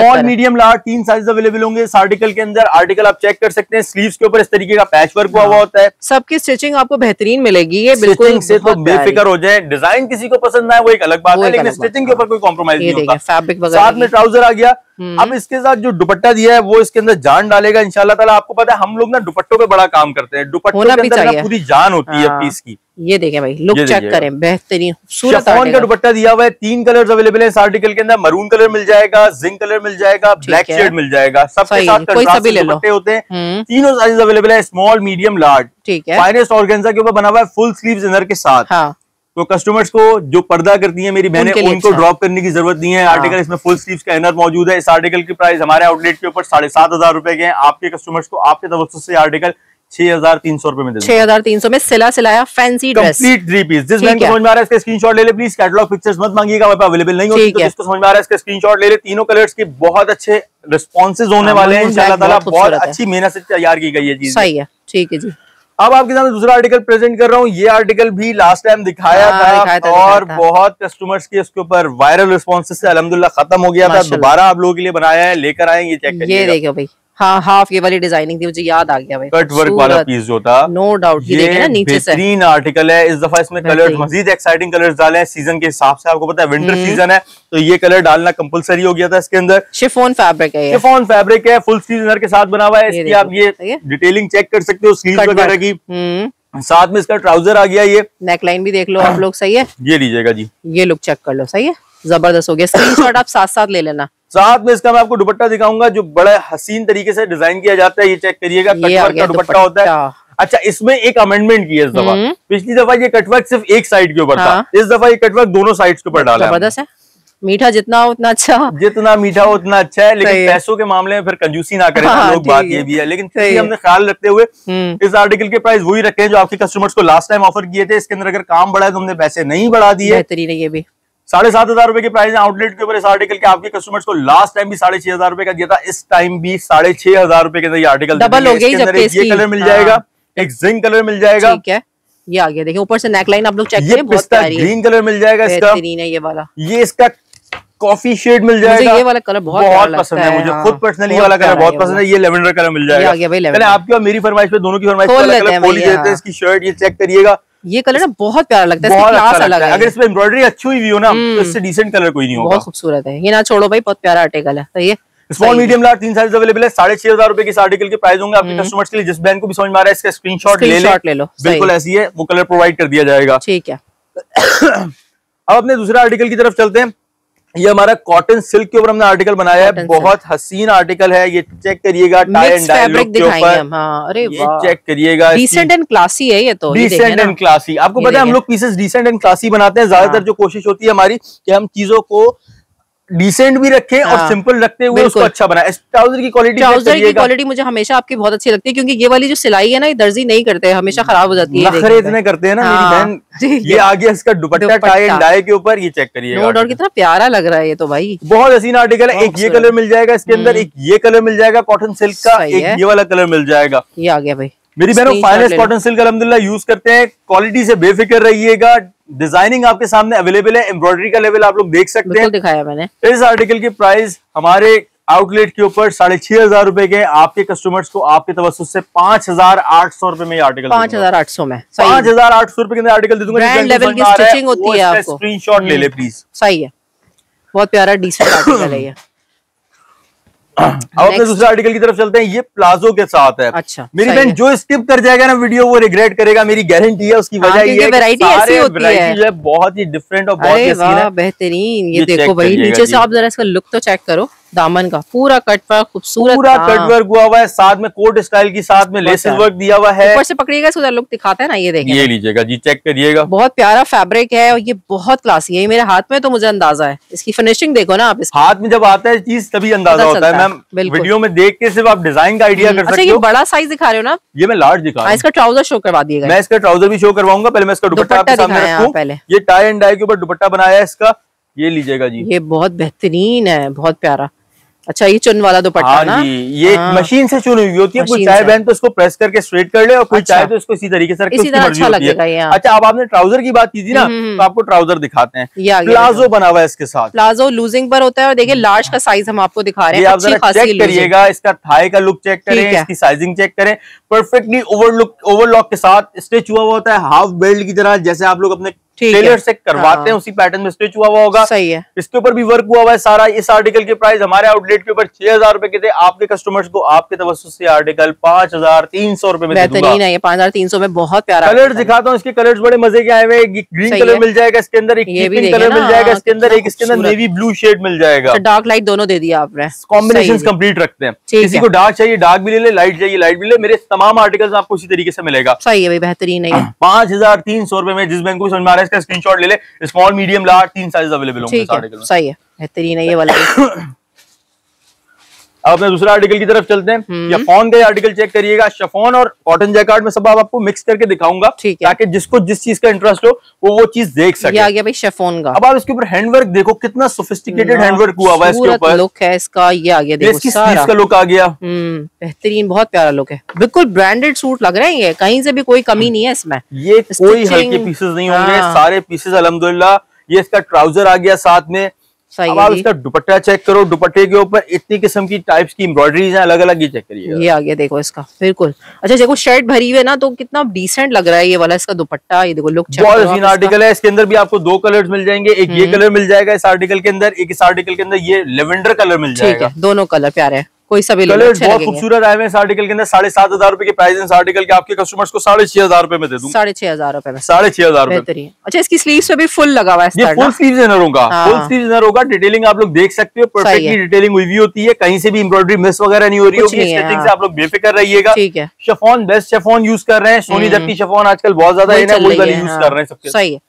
स्मॉल, मीडियम, लार्ज तीन साइज अवेलेबल होंगे इस आर्टिकल के अंदर। आर्टिकल आप चेक कर सकते हैं, स्लीव्स के ऊपर इस तरीके का पैच वर्क हुआ हुआ होता है, सबके स्टिचिंग आपको बेहतरीन मिलेगी। ये बिल्कुल से तो बेफिकर हो जाए, डिजाइन किसी को पसंद ना है वो एक अलग बात है, लेकिन स्टिचिंग के ऊपर कोई कॉम्प्रोमाइज नहीं होता। फैब्रिक वगैरह साथ में ट्राउजर आ गया। अब इसके साथ जो दुपट्टा दिया है वो इसके अंदर जान डालेगा इंशाल्लाह ताला। आपको पता है हम लोग ना दुपट्टों पे बड़ा काम करते हैं, दुपट्टों के अंदर पूरी जान होती है पीस की। ये देखें भाई, लुक चेक करें, बेहतरीन शिफॉन का दुपट्टा दिया हुआ है। तीन कलर्स अवेलेबल हैं इस आर्टिकल के अंदर, मरून कलर मिल जाएगा, जिंक कलर मिल जाएगा, ब्लैक शेड मिल जाएगा, सबके साथ कंट्रास्ट दुपट्टे होते हैं। तीनों साइज अवेलेबल है, स्मॉल, मीडियम, लार्ज। ठीक है, फाइनेस्ट ऑर्गेन्जा के ऊपर बना हुआ है, फुल स्लीव्स इनर के साथ। तो कस्टमर्स को जो पर्दा करती है मेरी बहनें, उनको ड्रॉप करने की जरूरत नहीं है। आर्टिकल इसमें फुल स्लीव्स का इनर मौजूद है। इस आर्टिकल की प्राइस हमारे आउटलेट के ऊपर साढ़े सात हजार रुपए के हैं। आपके कस्टमर्स को आपके तवज्जो से आर्टिकल छह हजार तीन सौ रुपए में छह हजार तीन सौ में सिला सिलाया fancy dress, complete three piece. जिस बहन को समझ में आ रहा है इसका स्क्रीनशॉट ले ले प्लीज, कैटलॉग पिक्चर्स मत मांगिएगा, वहाँ पे अवेलेबल नहीं होती। तो जिसको समझ में आ रहा है इसका स्क्रीनशॉट ले ले। तीनों कलर्स के बहुत अच्छे रिस्पॉन्सेज होने वाले हैं इंशाल्लाह ताला, बहुत अच्छी मेहनत से तैयार की गई है चीज। सही है, ठीक है जी। अब आपके सामने दूसरा आर्टिकल प्रेजेंट कर रहा हूँ। ये आर्टिकल भी लास्ट टाइम दिखाया आ, था दिखाया और दिखाया था। बहुत कस्टमर्स के इसके ऊपर वायरल रिस्पॉन्सेस से अल्हम्दुलिल्लाह खत्म हो गया था, दोबारा आप लोगों के लिए बनाया है, लेकर आए। ये चेक करिए, ये देखो भाई, हाँ हाफ ये वाली डिजाइनिंग थी, मुझे याद आ गया भाई, कट वर्क वाला पीस जो था, नो डाउट। ये देखिए ना नीचे से बेहतरीन आर्टिकल है। इस दफा इसमें कलर्स मजीद एक्साइटिंग कलर्स डाले हैं सीजन के हिसाब से। आपको पता है विंटर सीजन है तो ये कलर डालना कंपलसरी हो गया था इसके अंदर। शिफॉन फैब्रिक है, शिफॉन फैब्रिक है, फुल स्लीव के साथ बना हुआ है। इसकी आप ये डिटेलिंग चेक कर सकते हो स्लीव वगैरह की। साथ में इसका ट्राउजर आ गया, ये नेकलाइन भी देख लो आप लोग। सही है, ये लीजिएगा जी, ये लुक चेक कर लो। सही है, जबरदस्त हो गया। स्क्रीनशॉट आप साथ साथ ले लेना। साथ में इसका मैं आपको दुपट्टा दिखाऊंगा जो बड़ा हसीन तरीके से डिजाइन किया जाता है। ये चेक करिएगा, कटवर्क का दुपट्टा होता है। अच्छा, इसमें एक अमेंडमेंट की है इस दफा। पिछली दफा ये कटवर्क सिर्फ एक साइड के ऊपर था, इस दफा ये कटवर्क दोनों साइड के ऊपर डाला। जबरदस्त है, मीठा जितना उतना अच्छा, जितना मीठा उतना अच्छा है। लेकिन पैसों के मामले में फिर कंजूसी ना करें लोग, बात ये भी है। लेकिन हमने ख्याल रखते हुए इस आर्टिकल के प्राइस वही रखे हैं जो आपके कस्टमर्स को लास्ट टाइम ऑफर किए थे। इसके अंदर अगर काम बढ़ा है तो हमने पैसे नहीं बढ़ा दिए। ये भी साढ़े सात हजार रुपए के प्राइस है आउटलेट के ऊपर इस आर्टिकल के। आपके कस्टमर्स को लास्ट टाइम भी साढ़े छह हजार रुपए का दिया था, इस टाइम भी साढ़े छह हजार रुपए के अंदर ये आर्टिकल डबल हो गई। ये कलर मिल जाएगा, एक जिंक कलर मिल जाएगा। ठीक है, ये आ गया, देखिए ऊपर से नेकलाइन आप लोग चेक करें, बहुत प्यारी है। ग्रीन कलर मिल जाएगा इसका, ये वाला, ये इसका कॉफी शेड मिल जाएगा। ये वाला कलर बहुत बहुत पसंद है मुझे खुद पर्सनली, ये वाला कलर बहुत पसंद है। ये लेवेंडर कलर मिल जाएगा। आपकी और मेरी फरमाइश पे, दोनों की फरमाइश। इसकी शर्ट ये चेक करिएगा, ये कलर ना बहुत प्यारा लगता है, इसकी क्लास अलग है। अगर इसमें एम्ब्रॉयडरी अच्छी हुई हो ना तो इससे डिसेंट कलर कोई नहीं होगा, बहुत खूबसूरत है। ये ना छोड़ो भाई, बहुत प्यारा आर्टिकल है। ये स्मॉल, मीडियम, लार्ज तीन साइज अवेलेबल है। साढ़े छह हजार रुपए के इस आर्टिकल के प्राइस होंगे आपके कस्टमर्स के लिए। जिस ब्रांड को भी समझ में आ रहा है इसका स्क्रीनशॉट ले लो, ले लो बिल्कुल ऐसी है वो कलर प्रोवाइड कर दिया जाएगा। ठीक है, अब अपने दूसरे आर्टिकल की तरफ चलते हैं। ये हमारा कॉटन सिल्क के ऊपर हमने आर्टिकल बनाया है, बहुत हसीन आर्टिकल है। ये चेक करिएगा, टाई एंड डाई लुक के ऊपर। हाँ, अरे ये चेक करिएगा, डिसेंट एंड क्लासी है ये तो। डिसेंट एंड क्लासी, आपको पता है हम लोग पीसेस डिसेंट एंड क्लासी बनाते हैं। ज्यादातर जो कोशिश होती है हमारी कि हम चीजों को डिसेंट भी रखें और सिंपल रखते हुए उसको अच्छा बनाए। ट्राउजर की क्वालिटी, ट्राउजर की क्वालिटी मुझे हमेशा आपकी बहुत अच्छी लगती है, क्योंकि ये वाली जो सिलाई है ना ये दर्जी नहीं करते, हमेशा खराब हो जाती है। नखरे इतने करते हैं ना मेरी बहन। ये आ गया इसका दुपट्टा टाई एंड डाई के ऊपर, ये चेक करिएगा, और कितना प्यारा लग रहा है ये तो भाई, बहुत हसीन आर्टिकल है। एक ये कलर मिल जाएगा इसके अंदर, एक ये कलर मिल जाएगा कॉटन सिल्क का, एक ये वाला कलर मिल जाएगा। ये आ गया भाई, मेरी बहनों फाइनेस्ट कॉटन सिल्क अल्हम्दुलिल्लाह यूज करते हैं, क्वालिटी से बेफिक्र रहिएगा। डिजाइनिंग आपके सामने अवेलेबल है, एम्ब्रॉयडरी का लेवल आप लोग देख सकते हैं, दिखाया मैंने। इस आर्टिकल की प्राइस हमारे आउटलेट के ऊपर साढ़े छह हजार रुपए के, आपके कस्टमर्स को आपके तवस्सुस से पांच हजार आठ सौ रुपए में आर्टिकल, पांच हजार आठ सौ में पांच हजार आठ सौ रुपए के अंदर आर्टिकल दे दूंगा। स्क्रीन शॉट ले ले प्लीज। सही है, बहुत प्यारा डिसेंट आर्टिकल है ये। अब अपने दूसरे आर्टिकल की तरफ चलते हैं। ये प्लाजो के साथ है। अच्छा, मेरी बहन जो स्किप कर जाएगा ना वीडियो वो रिग्रेट करेगा, मेरी गारंटी है। उसकी वजह ये है है बहुत ही डिफरेंट और बहुत ही बेहतरीन। ये देखो भाई, नीचे से आप जरा इसका लुक तो चेक करो, दामन का पूरा कटवर्क खूबसूरत पूरा कटवर्क हुआ हुआ है, साथ में कोट स्टाइल की साथ में लेसेस वर्क दिया हुआ है। ऊपर से पकड़िएगा इसका लुक दिखाता है ना, ये देखिए, ये लीजिएगा जी, चेक करिएगा, बहुत प्यारा फैब्रिक है और ये बहुत क्लासी है। ये मेरे हाथ में तो मुझे अंदाजा है, इसकी फिनिशिंग देखो ना आप, इस हाथ में जब आता है चीज तभी अंदाजा होता है मैम, वीडियो में देख के सिर्फ आप डिजाइन का आइडिया कर सकते हो। ये बड़ा साइज दिखा रहे हो ना, ये मैं लार्ज दिखा रहा हूं। इसका ट्राउजर शो करवा दिएगा, मैं इसका ट्राउजर भी शो करवाऊंगा, पहले मैं इसका दुपट्टा आपके सामने रखूं। पहले ये टाई एंड डाई के ऊपर दुपट्टा बनाया है इसका, ये लीजिएगा जी, ये बहुत बेहतरीन है, बहुत प्यारा। अच्छा ये चुन वाला दुपट्टा हाँ ना, ये हाँ। मशीन से चुनी हुई होती है, कोई चाहे बहन तो इसको प्रेस करके स्ट्रेट कर ले और कोई अच्छा। चाहे तो इसको इसी तरीके से रखे, उसकी मर्जी होती है। अच्छा अब आपने ट्राउजर की बात की थी ना, तो आपको ट्राउजर दिखाते हैं, प्लाजो बना हुआ है इसके साथ, प्लाजो लूजिंग पर होता है और देखिए लार्ज का साइज हम आपको दिखा रहे हैं। आप जरा चेक करिएगा इसका थाई का लुक चेक करें, इसकी साइजिंग चेक करें, परफेक्टली ओवरलुक ओवरलॉक के साथ स्टिच हुआ हुआ होता है, हाफ बेल्ट की तरह जैसे आप लोग अपने टेलर से करवाते हाँ। हैं उसी पैटर्न में स्टिच हुआ हुआ होगा, सही है। इसके ऊपर भी वर्क हुआ हुआ है सारा। इस आर्टिकल के प्राइस हमारे आउटलेट के ऊपर छह हजार रूपए के थे, आपके कस्टमर्स को आपके तवज्जुह से आर्टिकल पांच हजार तीन सौ रूपये में बेहतरीन है। ये पांच हजार तीन सौ में बहुत प्यारा कलर दिखाता हूँ, इसके कलर्स बड़े मजे के आए हुए, ग्रीन कलर मिल जाएगा इसके अंदर, एक ग्रीन कलर मिल जाएगा इसके अंदर, एक इसके अंदर नेवी ब्लू शेड मिल जाएगा, डार्क लाइट दोनों दे दिया आपने, कॉम्बिनेशन कम्प्लीट रखते हैं। किसी को डार्क चाहिए डार्क भी ले ले, लाइट चाहिए लाइट भी ले, मेरे तमाम आर्टिकल्स आपको उसी तरीके से मिलेगा। सही है भाई, बेहतरीन है। पांच हजार तीन सौ रूपये में जिस बैंक को समझ में आ रहा है इसका स्क्रीनशॉट ले ले, स्मॉल मीडियम लार्ज तीन साइज अवेलेबल होंगे इस आर्टिकल में। सही है, बेहतरीन है ये वाला। अब अपने दूसरा आर्टिकल की तरफ चलते हैं, शिफॉन का आर्टिकल चेक करिएगा, शिफॉन और कॉटन जैकेट में सब आपको मिक्स करके दिखाऊंगा ताकि जिसको जिस चीज का इंटरेस्ट हो वो वो चीज देख सके। आ गया भाई शिफॉन का। अब आप इसके ऊपर हैंडवर्क देखो, कितना सोफिस्टिकेटेड हैंडवर्क हुआ हुआ है इसके ऊपर, लुक है इसका, ये आ गया देखो सारा, इसका लुक आ गया बेहतरीन, बहुत प्यारा लुक है, बिल्कुल ब्रांडेड सूट लग रहे हैं ये, कहीं से भी कोई कमी नहीं है इसमें, ये कोई हल्के पीसेज नहीं होंगे, सारे पीसेज अल्हम्दुलिल्लाह। ये इसका ट्राउजर आ गया साथ में। अब आप इसका दुपट्टा चेक करो, दुपट्टे के ऊपर इतनी किस्म की टाइप्स की एम्ब्रॉयडरीज हैं अलग अलग, ये चेक करिए, ये आ गया देखो इसका बिल्कुल। अच्छा देखो शर्ट भरी हुई है ना, तो कितना डिसेंट लग रहा है ये वाला इसका दुपट्टा, ये देखो लुक बहुत हसीन आर्टिकल है। इसके अंदर भी आपको दो कलर्स मिल जाएंगे, एक ये कलर मिल जाएगा इस आर्टिकल के अंदर, एक इस आर्टिकल के अंदर ये लेवेंडर कलर मिल जाएगा, दोनों कलर प्यारे हैं, कोई सा भी कलर बहुत खूबसूरत आए हैं इस आर्टिकल के अंदर। साढ़े सात हजार रूपये के प्राइस इस आर्टिकल के, आपके कस्टमर्स को साढ़े छह हजार रूपये में दे दूं, साढ़े छह हजार रूपये में, साढ़े छह हजार रूपये। अच्छा इसकी स्लीव्स पे भी फुल लगा हुआ है, ये फुल स्लीव्स इनर होगा, फुल स्लीव्स इनर होगा, डिटेलिंग आप लोग देख सकते हो, परफेक्टली डिटेलिंग हुई हुई होती है, कहीं से भी एम्ब्रॉयडरी मिस वगैरह नहीं हो रही होगी, स्टिचिंग से आप लोग बेफिक्र रहिएगा। शिफॉन, बेस्ट शिफॉन यूज कर रहे हैं, सोनी जबकि शिफॉन आजकल बहुत ज्यादा यूज कर रहे हैं सबके। सही है,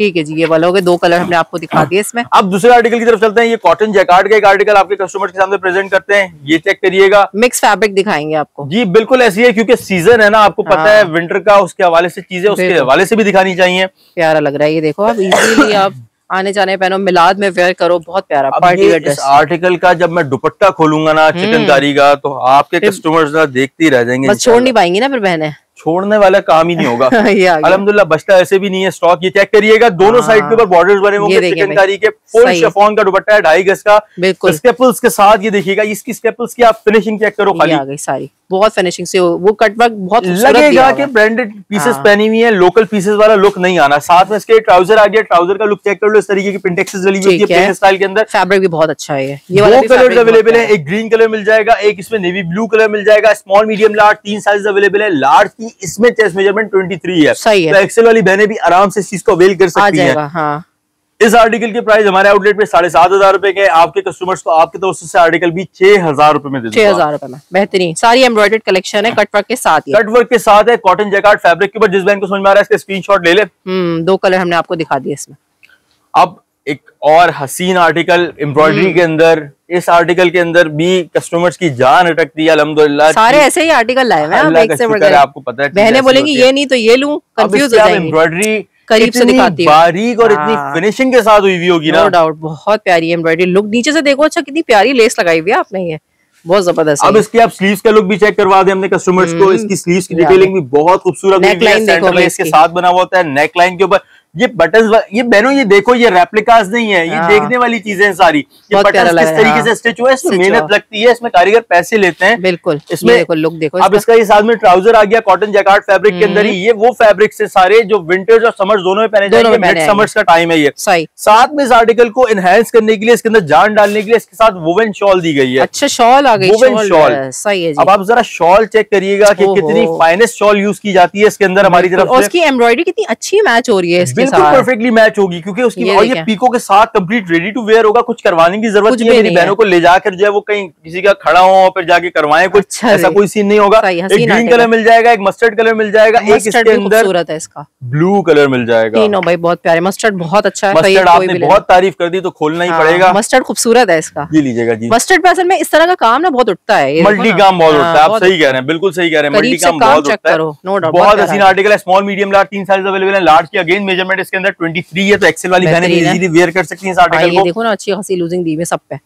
ठीक है जी, ये वाला हो गया, दो कलर हमने आपको दिखा दिए इसमें। अब दूसरे आर्टिकल की तरफ चलते हैं, ये कॉटन जैकार्ड का एक आर्टिकल आपके कस्टमर्स के सामने प्रेजेंट करते हैं, ये चेक करिएगा, मिक्स फैब्रिक दिखाएंगे आपको जी, बिल्कुल ऐसी है क्योंकि सीजन है ना, आपको पता है विंटर का, उसके हवाले से चीजें उसके हवाले से भी दिखानी चाहिए। प्यारा लग रहा है ये देखो, आप इजीली आप आने जाने पहनो, मिलाद में वेयर करो, बहुत प्यारा पार्टी वेयर ड्रेस। आर्टिकल का जब मैं दुपट्टा खोलूंगा ना चिकनकारी का, तो आपके कस्टमर्स ना देखते ही रह जाएंगे, छोड़ नहीं पाएंगी ना फिर बहने, छोड़ने वाला काम ही नहीं होगा। अल्हम्दुलिल्लाह बचता ऐसे भी नहीं है स्टॉक, ये चेक करिएगा, दोनों साइड के ऊपर बॉर्डर्स बने होंगे चिकनकारी के, फुल शिफॉन का दुपट्टा है ढाई गज का, स्केपल्स के साथ ये देखिएगा, इसकी स्केपल्स की आप फिनिशिंग चेक करो, खाली आ गई सारी, बहुत फिनिशिंग से वो कटवर्क बहुत लगेगा कि ब्रांडेड पीसेस पहनी हुई है, लोकल पीसेस वाला लुक नहीं आना। साथ में इसके ट्राउजर आ गया, ट्राउजर का लुक चेक कर लो, इस तरीके की पिंटेक्सेस डली हुई होती है प्लेन स्टाइल के अंदर, फैब्रिक भी बहुत अच्छा है। ये वाला दो कलर्स अवेलेबल है, एक ग्रीन कलर मिल जाएगा, एक इसमें नेवी ब्लू कलर मिल जाएगा, स्मॉल मीडियम लार्ज तीन साइज अवेलेबल है, लार्ज की इसमें चेस्ट मेजरमेंट ट्वेंटी थ्री है, तो एक्सेल वाली बहने भी आराम से इस चीज को अवेल कर सकती है। इस आर्टिकल के प्राइस हमारे आउटलेट पे साढ़े सात हजार रूपये के, आपके कस्टमर्स को आपके तरफ से आर्टिकल भी छह हजार रूपये में, छह हजार रूपये में बेहतरीन, सारी एम्ब्रॉयडर्ड कलेक्शन है, कटवर्क के साथ है, कटवर्क के साथ है, कॉटन जैकार्ड फैब्रिक के ऊपर, जिस बहन को समझ में आ रहा है इसका स्क्रीनशॉट ले ले। दो कलर हमने आपको दिखा दिए इसमें। अब एक और हसीन आर्टिकल एम्ब्रॉयडरी के अंदर, इस आर्टिकल के अंदर भी कस्टमर्स की जान अटकती है अल्हम्दुलिल्लाह, सारे ऐसे ही आर्टिकल लाए हैं, आपको पता है बहने बोलेंगी ये नहीं तो ये लूं, कंफ्यूज हो जाएंगी, एम्ब्रॉयडरी करीब से दिखाती है, बारीक और इतनी फिनिशिंग के साथ हुई हुई होगी ना, नो डाउट बहुत प्यारी एम्ब्रॉयडरी, लुक नीचे से देखो, अच्छा कितनी प्यारी लेस लगाई हुई है आपने, ये बहुत जबरदस्त। अब इसकी आप स्लीव्स का लुक भी चेक करवा दें हमने कस्टमर्स को, इसकी स्लीव्स की डिटेलिंग भी बहुत खूबसूरत के साथ बना हुआ होता है, नेक लाइन के ऊपर ये बटन, ये बहनों ये देखो, ये रेप्लिकास नहीं है, ये देखने वाली चीजें सारी, ये बटन किस तरीके से स्टिच हुआ है, इसमें मेहनत लगती है, इसमें कारीगर पैसे लेते हैं, बिल्कुल इसमें लुक देखो। अब इसका ये साथ में ट्राउजर आ गया कॉटन जैकार्ड फैब्रिक के अंदर ही, ये वो फैब्रिक से सारे जो विंटर्स और समर्स दोनों में पहने जाएंगे, मिड समर्स का टाइम है ये। साथ में इस आर्टिकल को एनहेंस करने के लिए, इसके अंदर जान डालने के लिए, इसके साथ वुवन शॉल दी गई है। अच्छा शॉल आ गई, वुवन शॉल, सही है। अब आप जरा शॉल चेक करिएगा की कितनी फाइनेस्ट शॉल यूज की जाती है इसके अंदर हमारी तरफ, उसकी एम्ब्रॉयडरी कितनी अच्छी मैच हो रही है इसके साथ परफेक्टली मैच होगी क्योंकि उसकी ये और ये पीको के साथ कंप्लीट रेडी टू वेयर होगा, कुछ करवाने की जरूरत नहीं है। मेरी बहनों को ले जाकर जो है वो कहीं किसी का खड़ा हो और फिर जाके करवाएं, कुछ ऐसा कोई सीन नहीं होगा। एक ग्रीन कलर मिल जाएगा, एक मस्टर्ड कलर मिल जाएगा, एक इसके अंदर इसका ब्लू कलर मिल जाएगा। तीनों भाई बहुत प्यारे, मस्टर्ड बहुत अच्छा है, मस्टर्ड आपने बहुत तारीफ कर दी तो खोलना ही पड़ेगा। मस्टर्ड खूबसूरत है इसका, जी लीजिएगा जी। मस्टर्ड पे असल में इस तरह का काम ना बहुत उठता है, मल्टी काम बहुत उठता है। आप सही कह रहे हैं, बिल्कुल सही कह रहे हैं, मल्टी काम बहुत उठता है। बहुत हसीन आर्टिकल है, स्मॉल मीडियम लार्ज तीन साइज अवेलेबल है। लार्ज की अगेन मेजरमेंट इसके अंदर तेईस है तो एक्सेल वाली बहनें इजीली वेयर कर सकती हैं इस आर्टिकल को। देखो ना अच्छी खासी लूजिंग दी है सब पे।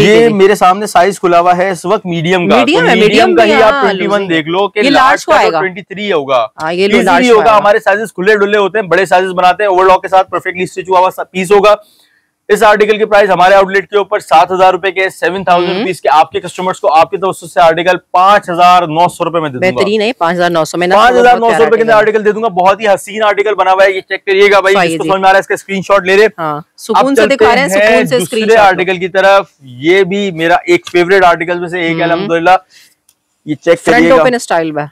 ये मेरे सामने साइज खुला हुआ है इस वक्त मीडियम का, मीडियम, तो मीडियम का ही आप इक्कीस देख लो कि लार्ज का तो तेईस होगा, इजीली होगा। हमारे साइजेस खुले डुले होते हैं, बड़े साइजेस बनाते हैं, ओवरलॉक के साथ परफेक्टली स्टिच हुआ हुआ पीस होगा। इस आर्टिकल के प्राइस हमारे आउटलेट के ऊपर सात हजार रुपए के, सेवन थाउजेंड रुपीज के। आपके कस्टमर्स को आपकी तरफ से आर्टिकल पांच हजार नौ सौ रुपए में दे दूंगा। बेहतरीन है, पांच हजार नौ सौ में पांच हजार नौ सौ रुपए के अंदर आर्टिकल दे दूंगा। बहुत ही हसीन आर्टिकल बना हुआ है, ये चेक करिएगा भाई, इसको समझ में आ रहा है इसका स्क्रीनशॉट ले रहे। सुकून से दिखा रहे हैं, सुकून से स्क्रीनशॉट। आर्टिकल की तरफ, ये भी मेरा एक फेवरेट आर्टिकल में से एक है अल्हम्दुलिल्लाह। ये चेक करिएगा, फ्रंट ओपन स्टाइल में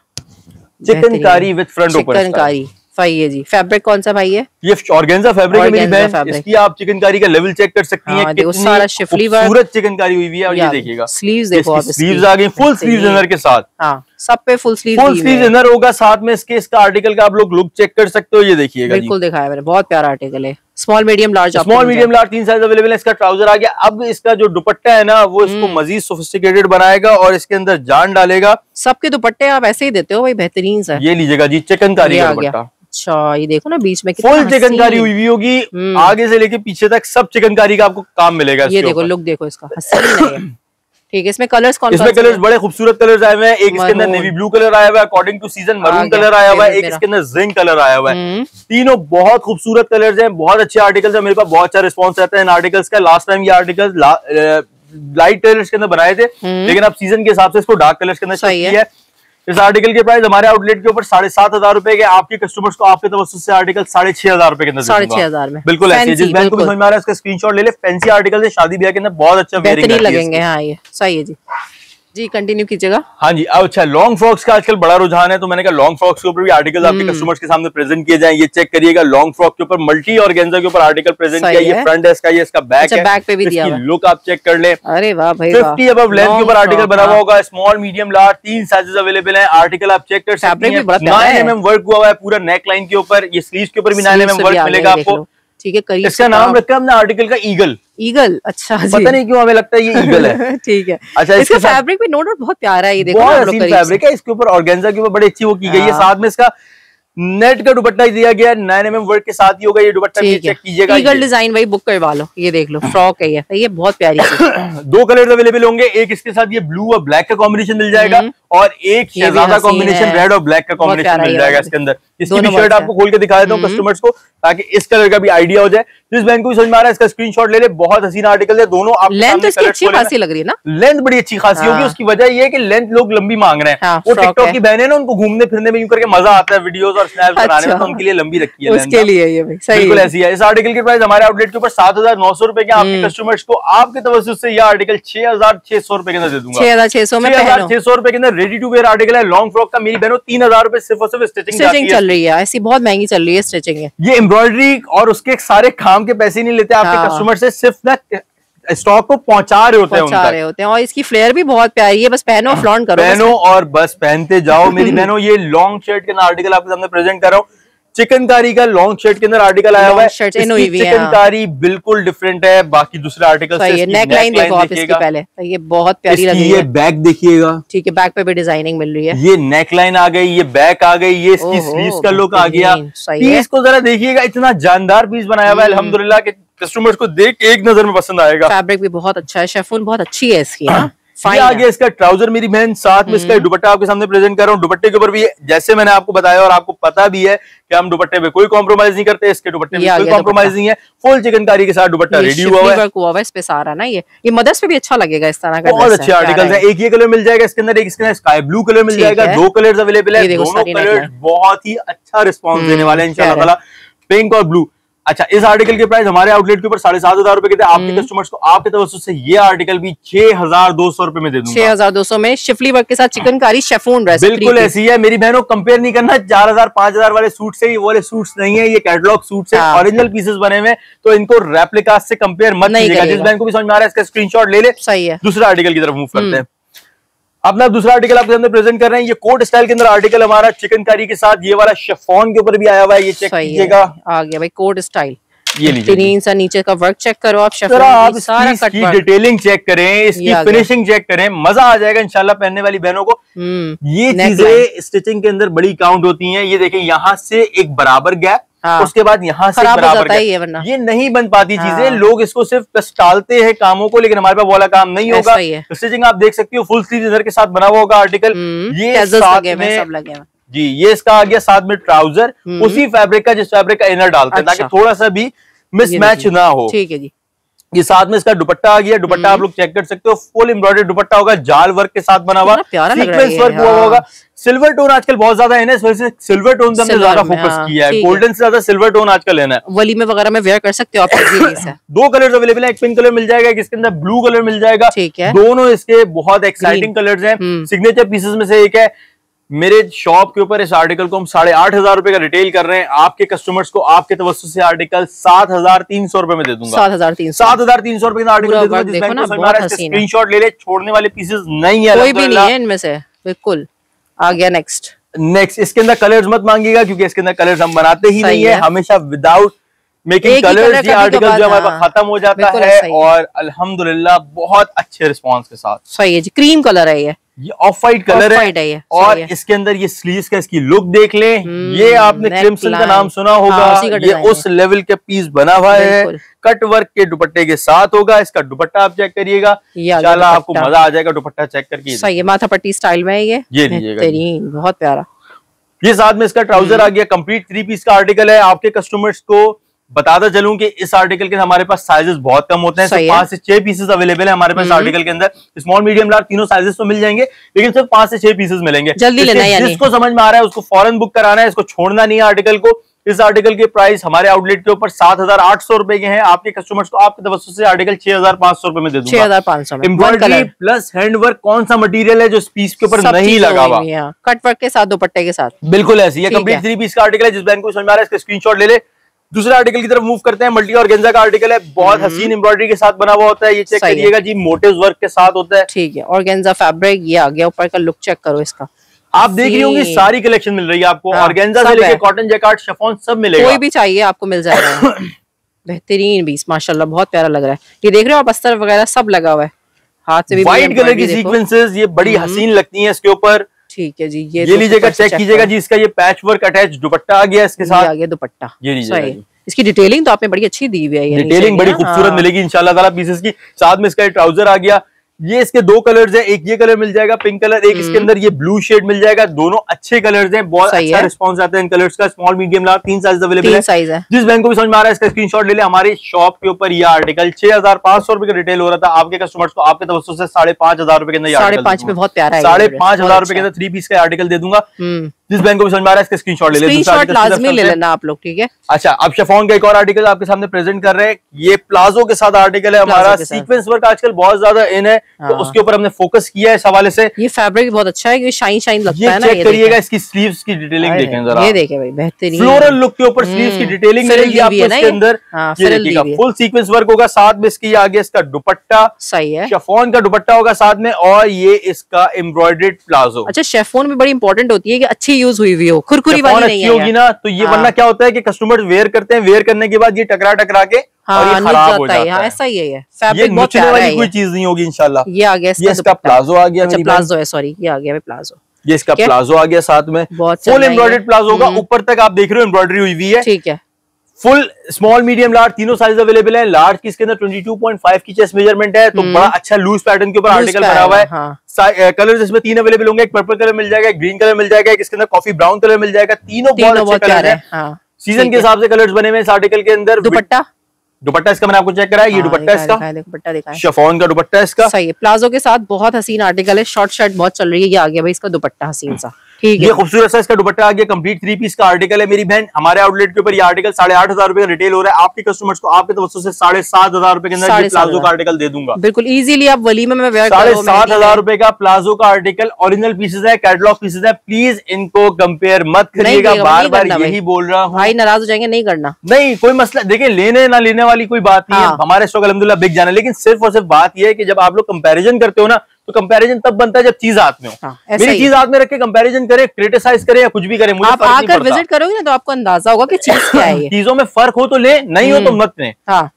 chikankari with front open style. ये जी फैब्रिक कौन सा भाई है? ये ऑर्गेन्जा फैब्रिक है मेरी बहन, इसकी आप चिकनकारी का लेवल चेक कर सकती हैं, कितनी खूबसूरत चिकनकारी हुई हुई है। और ये देखिएगा स्लीव्स, देखो आप स्लीव्स आ गई फुल स्लीव्स इनर के साथ। हाँ, सब पे full sleeve full sleeve inner होगा साथ में इसके। इसका आर्टिकल का आप लोग लुक चेक कर सकते हो, ये देखिएगा बिल्कुल दिखाया मैंने, बहुत प्यारा आर्टिकल है। Small medium large, small medium large तीन साइज अवेलेबल है। इसका ट्राउजर आ गया। अब इसका जो दुपट्टा है ना वो इसको मजीद सोफिस्टिकेटेड बनाएगा और इसके अंदर जान डालेगा। सबके दुपट्टे आप ऐसे ही देते हो भाई, बेहतरीन सा। ये लीजिएगा जी चिकनकारी का दुपट्टा। अच्छा, ये देखो ना बीच में फुल चिकनकारी हुई हुई होगी, आगे से लेके पीछे तक सब चिकनकारी का आपको काम मिलेगा। ये देखो लुक देखो इसका, हसीन है ठीक है। इसमें कलर्स कौन इसमें कलर्स बड़े खूबसूरत कलर्स आए हुए हैं। एक इसके अंदर नेवी ब्लू कलर आया हुआ है, according to season maroon colour आया हुआ है, एक इसके अंदर जिंक कलर आया हुआ है। तीनों बहुत खूबसूरत कलर्स हैं, बहुत अच्छे आर्टिकल्स हैं। मेरे पास बहुत अच्छा रिस्पांस रहता है इन आर्टिकल्स का। लास्ट टाइम ये आर्टिकल लाइट कलर्स के अंदर बनाए थे, लेकिन अब सीजन के हिसाब से इसको डार्क कलर्स के अंदर चाहिए है। इस आर्टिकल के प्राइस हमारे आउटलेट के ऊपर साढ़े सात हजार रुपए के। आपके कस्टमर्स को आपके तवज्जो से आर्टिकल साढ़े छह हजार रुपए के अंदर, साढ़े छह हजार में बिल्कुल ऐसे। जिस बहन को भी समझ में आ रहा है इसका स्क्रीनशॉट ले ले। फैंसी आर्टिकल है, शादी ब्याह के अंदर बहुत अच्छा वेयरिंग लगेंगे। हाँ ये सही है जी जी कंटिन्यू कीजिएगा। हाँ जी, अच्छा लॉन्ग फ्रॉक्स का आजकल बड़ा रुझान है, तो मैंने कहा लॉन्ग फ्रॉक्स के ऊपर भी आर्टिकल आपके कस्टमर्स के सामने प्रेजेंट किए जाएं। ये चेक करिएगा लॉन्ग फ्रॉक के ऊपर मल्टी ऑर्गेन्जा के ऊपर आर्टिकल प्रेजेंट किया। ये फ्रंट है इसका, ये इसका बैक है, बैक पे भी दिया हुआ है। लुक आप चेक कर लें। अरे वाह भाई, फिफ्टी अबव लेंथ के ऊपर आर्टिकल बना हुआ होगा। स्मॉल मीडियम लार्ज तीन साइजेस अवेलेबल है। आर्टिकल आप चेक कर सकते हैं, नाइन एम एम वर्क हुआ है पूरा नेक लाइन के ऊपर। ये स्लीव्स के ऊपर भी नाइन एम एम वर्क मिलेगा आपको, ठीक है। करीब इसका नाम रखा हमने आर्टिकल का ईगल। ईगल, अच्छा जी, पता नहीं क्यों हमें लगता है ये ईगल है ठीक है। अच्छा इसका फैब्रिक भी नो डाउट बहुत प्यारा है, ये देखो बहुत हसीन फैब्रिक है। इसके ऊपर ऑर्गेन्जा के ऊपर बड़ी अच्छी वो की गई है। साथ में इसका नेट का दुपट्टा दिया गया है, नाइन एम एम वर्क के साथ ही होगा। ये दुपट्टा भी चेक कीजिएगा, ईगल डिजाइन भाई बुक करवा लो। ये देख लो फ्रॉक है, ये बहुत प्यारी है। दो कलर अवेलेबल होंगे, एक इसके साथ ये ब्लू और ब्लैक का कॉम्बिनेशन मिल जाएगा और एक शहजादा कॉम्बिनेशन रेड और ब्लैक का कॉम्बिनेशन मिल जाएगा इसके अंदर। इसकी भी शर्ट आपको खोल के दिखा देता हूँ कस्टमर्स को, ताकि इस कलर का भी आइडिया हो जाए। जिस बहन को भी समझ में आ रहा है इसका स्क्रीनशॉट ले ले। बहुत हसीन आर्टिकल है दोनों। आप लेंथ तो इसकी अच्छी खासी लग रही है ना, लेंथ बड़ी अच्छी खासी होगी। उसकी वजह ये है कि लेंथ लोग लंबी मांग रहे हैं। वो टिकटॉक की बहनें ना, उनको घूमने फिरने में यूं करके मजा आता है, वीडियोस और स्नैप्स बनाने में, तो उनके लिए लंबी रखी है उसके लिए ये भाई सही बिल्कुल ऐसी है। इस आर्टिकल की प्राइस हमारे आउटलेट के ऊपर सात हजार नौ सौ रुपए के। आपके कस्टमर्स को आपके तवज्जुह से यह आर्टिकल छह हजार छह सौ रुपए के अंदर दे दूंगा। छह हजार छह सौ में छह सौ रुपए के अंदर रेडी टू वेयर आर्टिकल है। लॉन्ग फ्रॉक का मेरी बहनों तीन हजार रुपए सिर्फ और सिर्फ स्टिचिंग चल रही है, ऐसी बहुत महंगी चल रही है स्टिचिंग। ये एम्ब्रॉयडरी और उसके सारे काम के पैसे नहीं लेते आपके कस्टमर से, सिर्फ ना स्टॉक को पहुंचा रहे होते हैं पहुंचा रहे होते हैं। और इसकी फ्लेयर भी बहुत प्यारी है, बस पहनो फ्लॉन्ट करो, पहनो और बस पहनते जाओ मेरी बहनों। ये लॉन्ग शर्ट के अंदर आर्टिकल आपके सामने प्रेजेंट कर रहा हूँ। चिकनकारी का लॉन्ग शर्ट के अंदर आर्टिकल आया हुआ है। चिकनकारी बिल्कुल डिफरेंट है बाकी दूसरे आर्टिकल से। नेक लाइन देखो आप इसकी पहले, ये बहुत प्यारी लगी है। बैक देखिएगा, ठीक है, बैक पे भी डिजाइनिंग मिल रही है। ये नेक लाइन आ गई, ये बैक आ गई, ये इसकी स्लीव्स का लुक आ गया। पीस को जरा देखिएगा, इतना जानदार पीस बनाया हुआ है अल्हम्दुलिल्लाह के कस्टमर्स को देख एक नजर में पसंद आएगा। फैब्रिक भी बहुत अच्छा है, शिफॉन बहुत अच्छी है इसकी। ये आ गया इसका ट्राउजर मेरी बहन, साथ में इसका दुपट्टा आपके सामने प्रेजेंट कर रहा हूँ। दुपट्टे के ऊपर भी जैसे मैंने आपको बताया और आपको पता भी है कि हम दुपट्टे पे कोई कॉम्प्रोमाइज नहीं करते, इसके दुपट्टे में कोई कॉम्प्रोमाइज नहीं है। फुल चिकनकारी के साथ दुपट्टा रेडी हुआ है। इस पे सारा ना ये ये मदर्स पे भी अच्छा लगेगा इस तरह का, बहुत अच्छे आर्टिकल है। एक ये कलर मिल जाएगा इसके अंदर, एक इसके अंदर स्काई ब्लू कलर मिल जाएगा। दो कलर अवेलेबल है, दोनों कलर बहुत ही अच्छा रिस्पॉन्स देने वाले हैं इंशाल्लाह। पिंक और ब्लू अच्छा, इस आर्टिकल की प्राइस हमारे आउटलेट के ऊपर साढ़े सात हजार रुपए के थे। आपके कस्टमर्स को आपके तवज्जुह से ये आर्टिकल भी छह हजार दो सौ रुपए में दे दूंगा। छह हजार दो सौ में शिफली वर्क के साथ चिकनकारी शिफॉन ड्रेस बिल्कुल ऐसी है। मेरी बहनों, कंपेयर नहीं करना चार हजार पांच हजार वाले सूट से, ये वाले सूट्स नहीं है, ये कैटलॉग सूट है, ओरिजिनल पीसेस बने हुए, तो इनको रेप्लिका से कंपेयर मत कीजिएगा। जिस बहन को भी समझ में आ रहा है इसका स्क्रीनशॉट ले ले। सही है, दूसरा आर्टिकल की तरफ मूव करते हैं। अपना दूसरा आर्टिकल आपके अंदर प्रेजेंट कर रहे हैं। ये कोट स्टाइल के अंदर आर्टिकल हमारा चिकनकारी के साथ, ये वाला शिफॉन के ऊपर भी आया हुआ है, ये चेक कीजिएगा। आ गया भाई कोट स्टाइल, ये लीजिए सा नीचे का वर्क चेक करो आप, शिफॉन आप सारा कट वर्क, डिटेलिंग चेक करें, इसकी फिनिशिंग चेक करें, मजा आ जाएगा इंशाल्लाह पहनने वाली बहनों को। ये चीजें स्टिचिंग के अंदर बड़ी काउंट होती है। ये देखें, यहाँ से एक बराबर गैप, उसके बाद यहाँ से बराबर है, वरना ये नहीं बन पाती चीजें। लोग इसको सिर्फ टालते हैं कामों को, लेकिन हमारे पास वाला काम नहीं होगा। स्टिचिंग आप देख सकते हो फुल स्लीव इधर के साथ बना हुआ होगा आर्टिकल, ये साथ में सब लगे हैं जी। ये इसका आ गया साथ में ट्राउजर, उसी फैब्रिक का जिस फैब्रिक का इनर डालते हैं, ताकि थोड़ा सा भी मिसमैच ना हो। ठीक है जी, ये साथ में इसका दुपट्टा आ गया। दुपट्टा आप लोग चेक कर सकते हो, फुल एम्ब्रॉयडर्ड दुपट्टा होगा, जाल वर्क के साथ बना हुआ, सीक्वेंस वर्क हुआ होगा। सिल्वर टोन आजकल बहुत ज्यादा है ना, इस वजह से सिल्वर टोन पे हमने ज्यादा फोकस किया है। गोल्डन से ज्यादा सिल्वर टोन आजकल लेना है। वलीमे वगैरह में वेयर कर सकते हो आप। दो कलर्स अवेलेबल है, एक पिंक कलर मिल जाएगा, इसके अंदर ब्लू कलर मिल जाएगा। दोनों इसके बहुत एक्साइटिंग कलर्स हैं, सिग्नेचर पीसेस में से एक है। मेरे शॉप के ऊपर इस आर्टिकल को हम साढ़े आठ हजार रुपए का रिटेल कर रहे हैं। आपके कस्टमर्स को आपके तवज्जुह से आर्टिकल सात हजार तीन सौ रुपए में दे दूंगा। सात हजार तीन सात हजार तीन सौ रुपए का आर्टिकल। स्क्रीन शॉट ले ले, छोड़ने वाले पीसेस नहीं है, कोई भी नहीं है इनमें से। बिल्कुल आ गया नेक्स्ट। नेक्स्ट इसके अंदर कलर्स मत मांगिएगा, क्योंकि इसके अंदर कलर्स हम बनाते ही नहीं है, हमेशा विदाउट मेकिंग कलर्स ये आर्टिकल जो हमारे पास खत्म हो जाता है। और अल्हम्दुलिल्लाह बहुत अच्छे रिस्पॉन्स के साथ। सही है जी, क्रीम कलर है, ये ये ऑफ वाइट कलर है, है और है। इसके अंदर ये स्लीव्स का इसकी लुक देख लें। ये आपने क्रिम्सन का नाम सुना होगा। हाँ, ये उस लेवल के पीस बना हुआ है, कट वर्क के दुपट्टे के साथ होगा। इसका दुपट्टा आप चेक करिएगा, इंशाल्लाह आपको मजा आ जाएगा दुपट्टा चेक करके। सही है, माथा पट्टी स्टाइल में है ये ये बहुत प्यारा। ये साथ में इसका ट्राउजर आ गया, कंप्लीट थ्री पीस का आर्टिकल है। आपके कस्टमर्स को बताता चलूं कि इस आर्टिकल के हमारे पास साइजेस बहुत कम होते हैं, सिर्फ पांच से छह पीसेस अवेलेबल है हमारे पास आर्टिकल के अंदर। स्मॉल मीडियम लार्ज तीनों साइजेस तो मिल जाएंगे, लेकिन सिर्फ पांच से छह पीसेस मिलेंगे। जल्दी लेना है, जिसको समझ में आ रहा है उसको फौरन बुक कराना है, इसको छोड़ना नहीं है आर्टिकल को। इस आर्टिकल के प्राइस हमारे आउटलेट के ऊपर सात हजार आठ सौ रुपए के हैं। आपके कस्टमर्स को आपके तवज्जुह से आर्टिकल छह हजार पांच सौ रुपए में दे दूंगा। छह हजार पांच सौ एम्ब्रॉयडरी प्लस हैंडवर्क, कौन सा मटेरियल है जो इस पीस के ऊपर नहीं लगा हुआ, कट वर्क के साथ, दुपट्टे के साथ, बिल्कुल ऐसी है। कंप्लीट थ्री पीस का आर्टिकल है, जिस ब्रांड को समझ में आ रहा है इसका स्क्रीनशॉट ले ले। दूसरा आर्टिकल की तरफ मूव करते हैं। मल्टी ऑर्गेंजा का आर्टिकल है, बहुत हसीन एम्ब्रॉयडरी के साथ बना हुआ होता है। ये चेक करिएगा जी, मोटिव्स वर्क के साथ होता है। ठीक है, ऑर्गेंजा फैब्रिक ये आ गया, ऊपर का लुक चेक करो इसका। आप देख रही होंगी सारी कलेक्शन मिल रही है आपको, ऑर्गेंजा से लेकर कॉटन जैकार्ड शिफॉन सब मिलेगा, कोई भी चाहिए आपको मिल जाएगा। बेहतरीन पीस माशाल्लाह, बहुत प्यारा लग रहा है। ये देख रहे हो आप, अस्तर वगैरह सब लगा हुआ है, हाथ से भी व्हाइट कलर की सीक्वेंसेस, ये बड़ी हसीन लगती है इसके ऊपर। ठीक है जी, ये ये लीजिएगा, चेक कीजिएगा जी। इसका ये पैच वर्क अटैच दुपट्टा आ गया, इसके साथ आ गया दुपट्टा। ये लीजिएगा, इसकी डिटेलिंग तो आपने बड़ी अच्छी दी हुई है, डिटेलिंग बड़ी खूबसूरत मिलेगी इंशाल्लाह ताला पीसेस की। साथ में इसका ये ट्राउजर आ गया। ये इसके दो कलर्स हैं, एक ये कलर मिल जाएगा पिंक कलर, एक इसके अंदर ये ब्लू शेड मिल जाएगा। दोनों अच्छे कलर्स हैं, बहुत अच्छा रिस्पांस आता है इन कलर्स का। स्मॉल मीडियम लार्ज तीन साइज अवेलेबल है। जिस बैंक को भी समझ में आ रहा है इसका स्क्रीनशॉट ले ले। हमारे शॉप के ऊपर ये आर्टिकल छह हजार पांच सौ रुपए का रिटेल हो रहा था। आपके कस्टमर्स को आपके तवज्जुह से साढ़े पांच हजार रुपए के अंदर, साढ़े पांच में बहुत प्यारा है, साढ़े पांच हजार रुपए के अंदर थ्री पीस का आर्टिकल दे दूंगा। जिस बैंक को भी समझ में आ रहा है इसका स्क्रीनशॉट ले ले, स्क्रीनशॉट लाजमी ले लेना आप लोग। ठीक है, अच्छा, अब शिफॉन का एक और आर्टिकल आपके सामने प्रेजेंट कर रहे हैं। ये प्लाजो के साथ आर्टिकल है हमारा। सीक्वेंस वर्क आजकल बहुत ज्यादा इन है, तो उसके ऊपर हमने फोकस किया है इस हवाले से। ये फैब्रिक बहुत अच्छा है, शाइन शाइन लगता है ना। चेक करिएगा इसकी स्लीव्स की डिटेलिंग देखें जरा, ये देखें भाई, बेहतरीन फ्लोरल लुक के ऊपर स्लीव्स की डिटेलिंग मिलेगी आपको इसके अंदर। ये देखिएगा, फुल सीक्वेंस वर्क होगा। साथ में इसकी आगे इसका दुपट्टा, सही है, शिफॉन का दुपट्टा होगा साथ में, और ये इसका एम्ब्रॉयडर्ड प्लाजो। अच्छा, शिफॉन भी बड़ी इंपॉर्टेंट होती है कि अच्छी यूज हुई हुई हो, खुरखुरी वाली नहीं होगी ना, तो ये वरना क्या होता है कि कस्टमर वेयर करते हैं, वेयर करने के बाद ये टकरा टकरा के और ये खराब हो जाता है। ऐसा ही है, फैब्रिक बहुत प्यारा है, कोई चीज नहीं होगी इंशाल्लाह। ये आ गया, ये इसका प्लाजो आ गया, मेरी प्लाजो है, सॉरी ये आ गया मेरा प्लाजो। ये इसका प्लाजो आ गया साथ में, फुल एम्ब्रॉयडर्ड प्लाजो होगा, ऊपर तक आप देख रहे हो एम्ब्रॉयडरी हुई हुई है। ठीक है, फुल स्मॉल मीडियम लार्ज तीनों साइज अवेलेबल है। लार्ज की इसके अंदर बाईस पॉइंट पांच की चेस्ट मेजरमेंट है, तो बड़ा अच्छा लूज पैटर्न के ऊपर आर्टिकल बना हुआ है। हाँ। कलर्स इसमें तीन अवेलेबल होंगे, एक पर्पल कलर मिल जाएगा, एक ग्रीन कलर मिल जाएगा, एक इसके अंदर कॉफी ब्राउन कलर मिल जाएगा। तीनों बहुत अच्छे कलर है, सीजन के हिसाब से कलर्स बने हुए इस आर्टिकल के अंदर। दुपट्टा दुपट्टा इसका मैंने आपको चेक कराया, ये दुपट्टा इसका शिफॉन का दुपट्टा इसका, सही है, प्लाजो के साथ बहुत हसीन आर्टिकल है। शॉर्ट शर्ट बहुत चल रही है, ये आ गया भाई इसका दुपट्टा हसीन सा। ये खूबसूरत सा इसका दुपट्टा आ गया, कंप्लीट थ्री पीस का आर्टिकल है मेरी बहन। हमारे आउटलेट के ऊपर ये आर्टिकल साढ़े आठ हजार रुपए का रिटेल हो रहा है। आपके कस्टमर्स को आपके तवज्जो से साढ़े सात हजार रुपए के अंदर प्लाजो का आर्टिकल दे दूंगा बिल्कुल इजीली। आप वली में साढ़े सात हजार रुपए का प्लाजो का आर्टिकल, ओरिजिनल पीसेज है, कैटलॉग पीसेज है, प्लीज इनको कंपेयर मत करिएगा। बार बार यही बोल रहा हूँ भाई, नाराज हो जाएंगे, नहीं करना। नहीं कोई मसला, देखिये लेने ना लेने वाली कोई बात नहीं है, हमारे स्टॉक अल्हम्दुलिल्लाह बिक जाना। लेकिन सिर्फ और सिर्फ बात यह है कि जब आप लोग कंपेरिजन करते हो ना तो कंपैरिजन तब बनता है जब चीज हाथ में हो। हाँ, मेरी चीज हाथ में रख के कंपैरिजन करे, क्रिटिसाइज करे या कुछ भी करे, मुझे आप आकर विजिट करोगे ना तो आपको अंदाजा होगा कि चीज क्या है। चीजों में फर्क हो तो ले, नहीं हो तो मत ले। हाँ,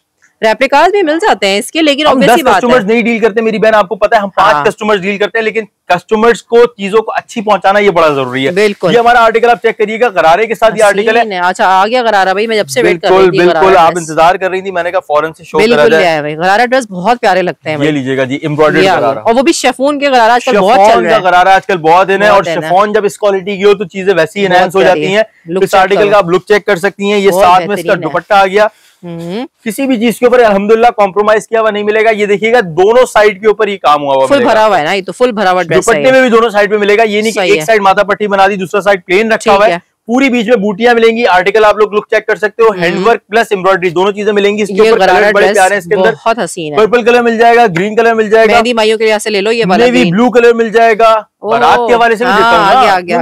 रेप्लिकास भी मिल जाते हैं इसके, लेकिन हम दस कस्टमर्स नहीं डील करते मेरी बहन, आपको पता है हम पांच कस्टमर्स डील करते हैं। लेकिन कस्टमर्स को चीजों को अच्छी पहुंचाना ये बड़ा जरूरी है। बिल्कुल, ये हमारा आर्टिकल आप चेक करिएगा, गरारे के साथ ये आर्टिकल है। अच्छा आ गया गरारा भाई, मैं जब से वेट कर रही थी। बिल्कुल बिल्कुल, आप इंतजार कर रही थी, मैंने कहा फौरन से शो करा जाए। भाई गरारा ड्रेस बहुत प्यारे लगते हैं, ये लीजिएगा जी, एम्ब्रॉयडर्ड गरारा, और वो भी शिफॉन के गरारा आजकल बहुत चल रहा है। गरारा आजकल बहुत है और शिफॉन जब इस क्वालिटी की हो तो चीजें वैसी एनहांस हो जाती है। इस आर्टिकल का आप लुक चेक कर सकती है। ये साथ में इसका दुपट्टा आ गया, किसी भी चीज के ऊपर अल्हम्दुलिल्लाह कॉम्प्रोमाइज किया हुआ नहीं मिलेगा। ये देखिएगा दोनों साइड के ऊपर ये काम हुआ हुआ फुल भरा हुआ है ना, ये तो फुल भरा हुआ ड्रेस है। दुपट्टे में भी दोनों साइड पे मिलेगा, ये नहीं कि एक साइड माथा पट्टी बना दी दूसरा साइड प्लेन रखा हुआ है। पूरी बीच में बूटियां मिलेंगी। आर्टिकल आप लोग लुक चेक कर सकते हो, हैंडवर्क प्लस एम्ब्रॉयडरी दोनों चीजें मिलेंगी। इसके ऊपर कलर बड़े प्यारे हैं, इसके अंदर बहुत हसीन है, पर्पल कलर मिल जाएगा, ग्रीन कलर मिल जाएगा, मेहंदी माइयों के लिए ले लो, ये वाला नेवी ब्लू कलर मिल जाएगा। बारात के हवाले से भी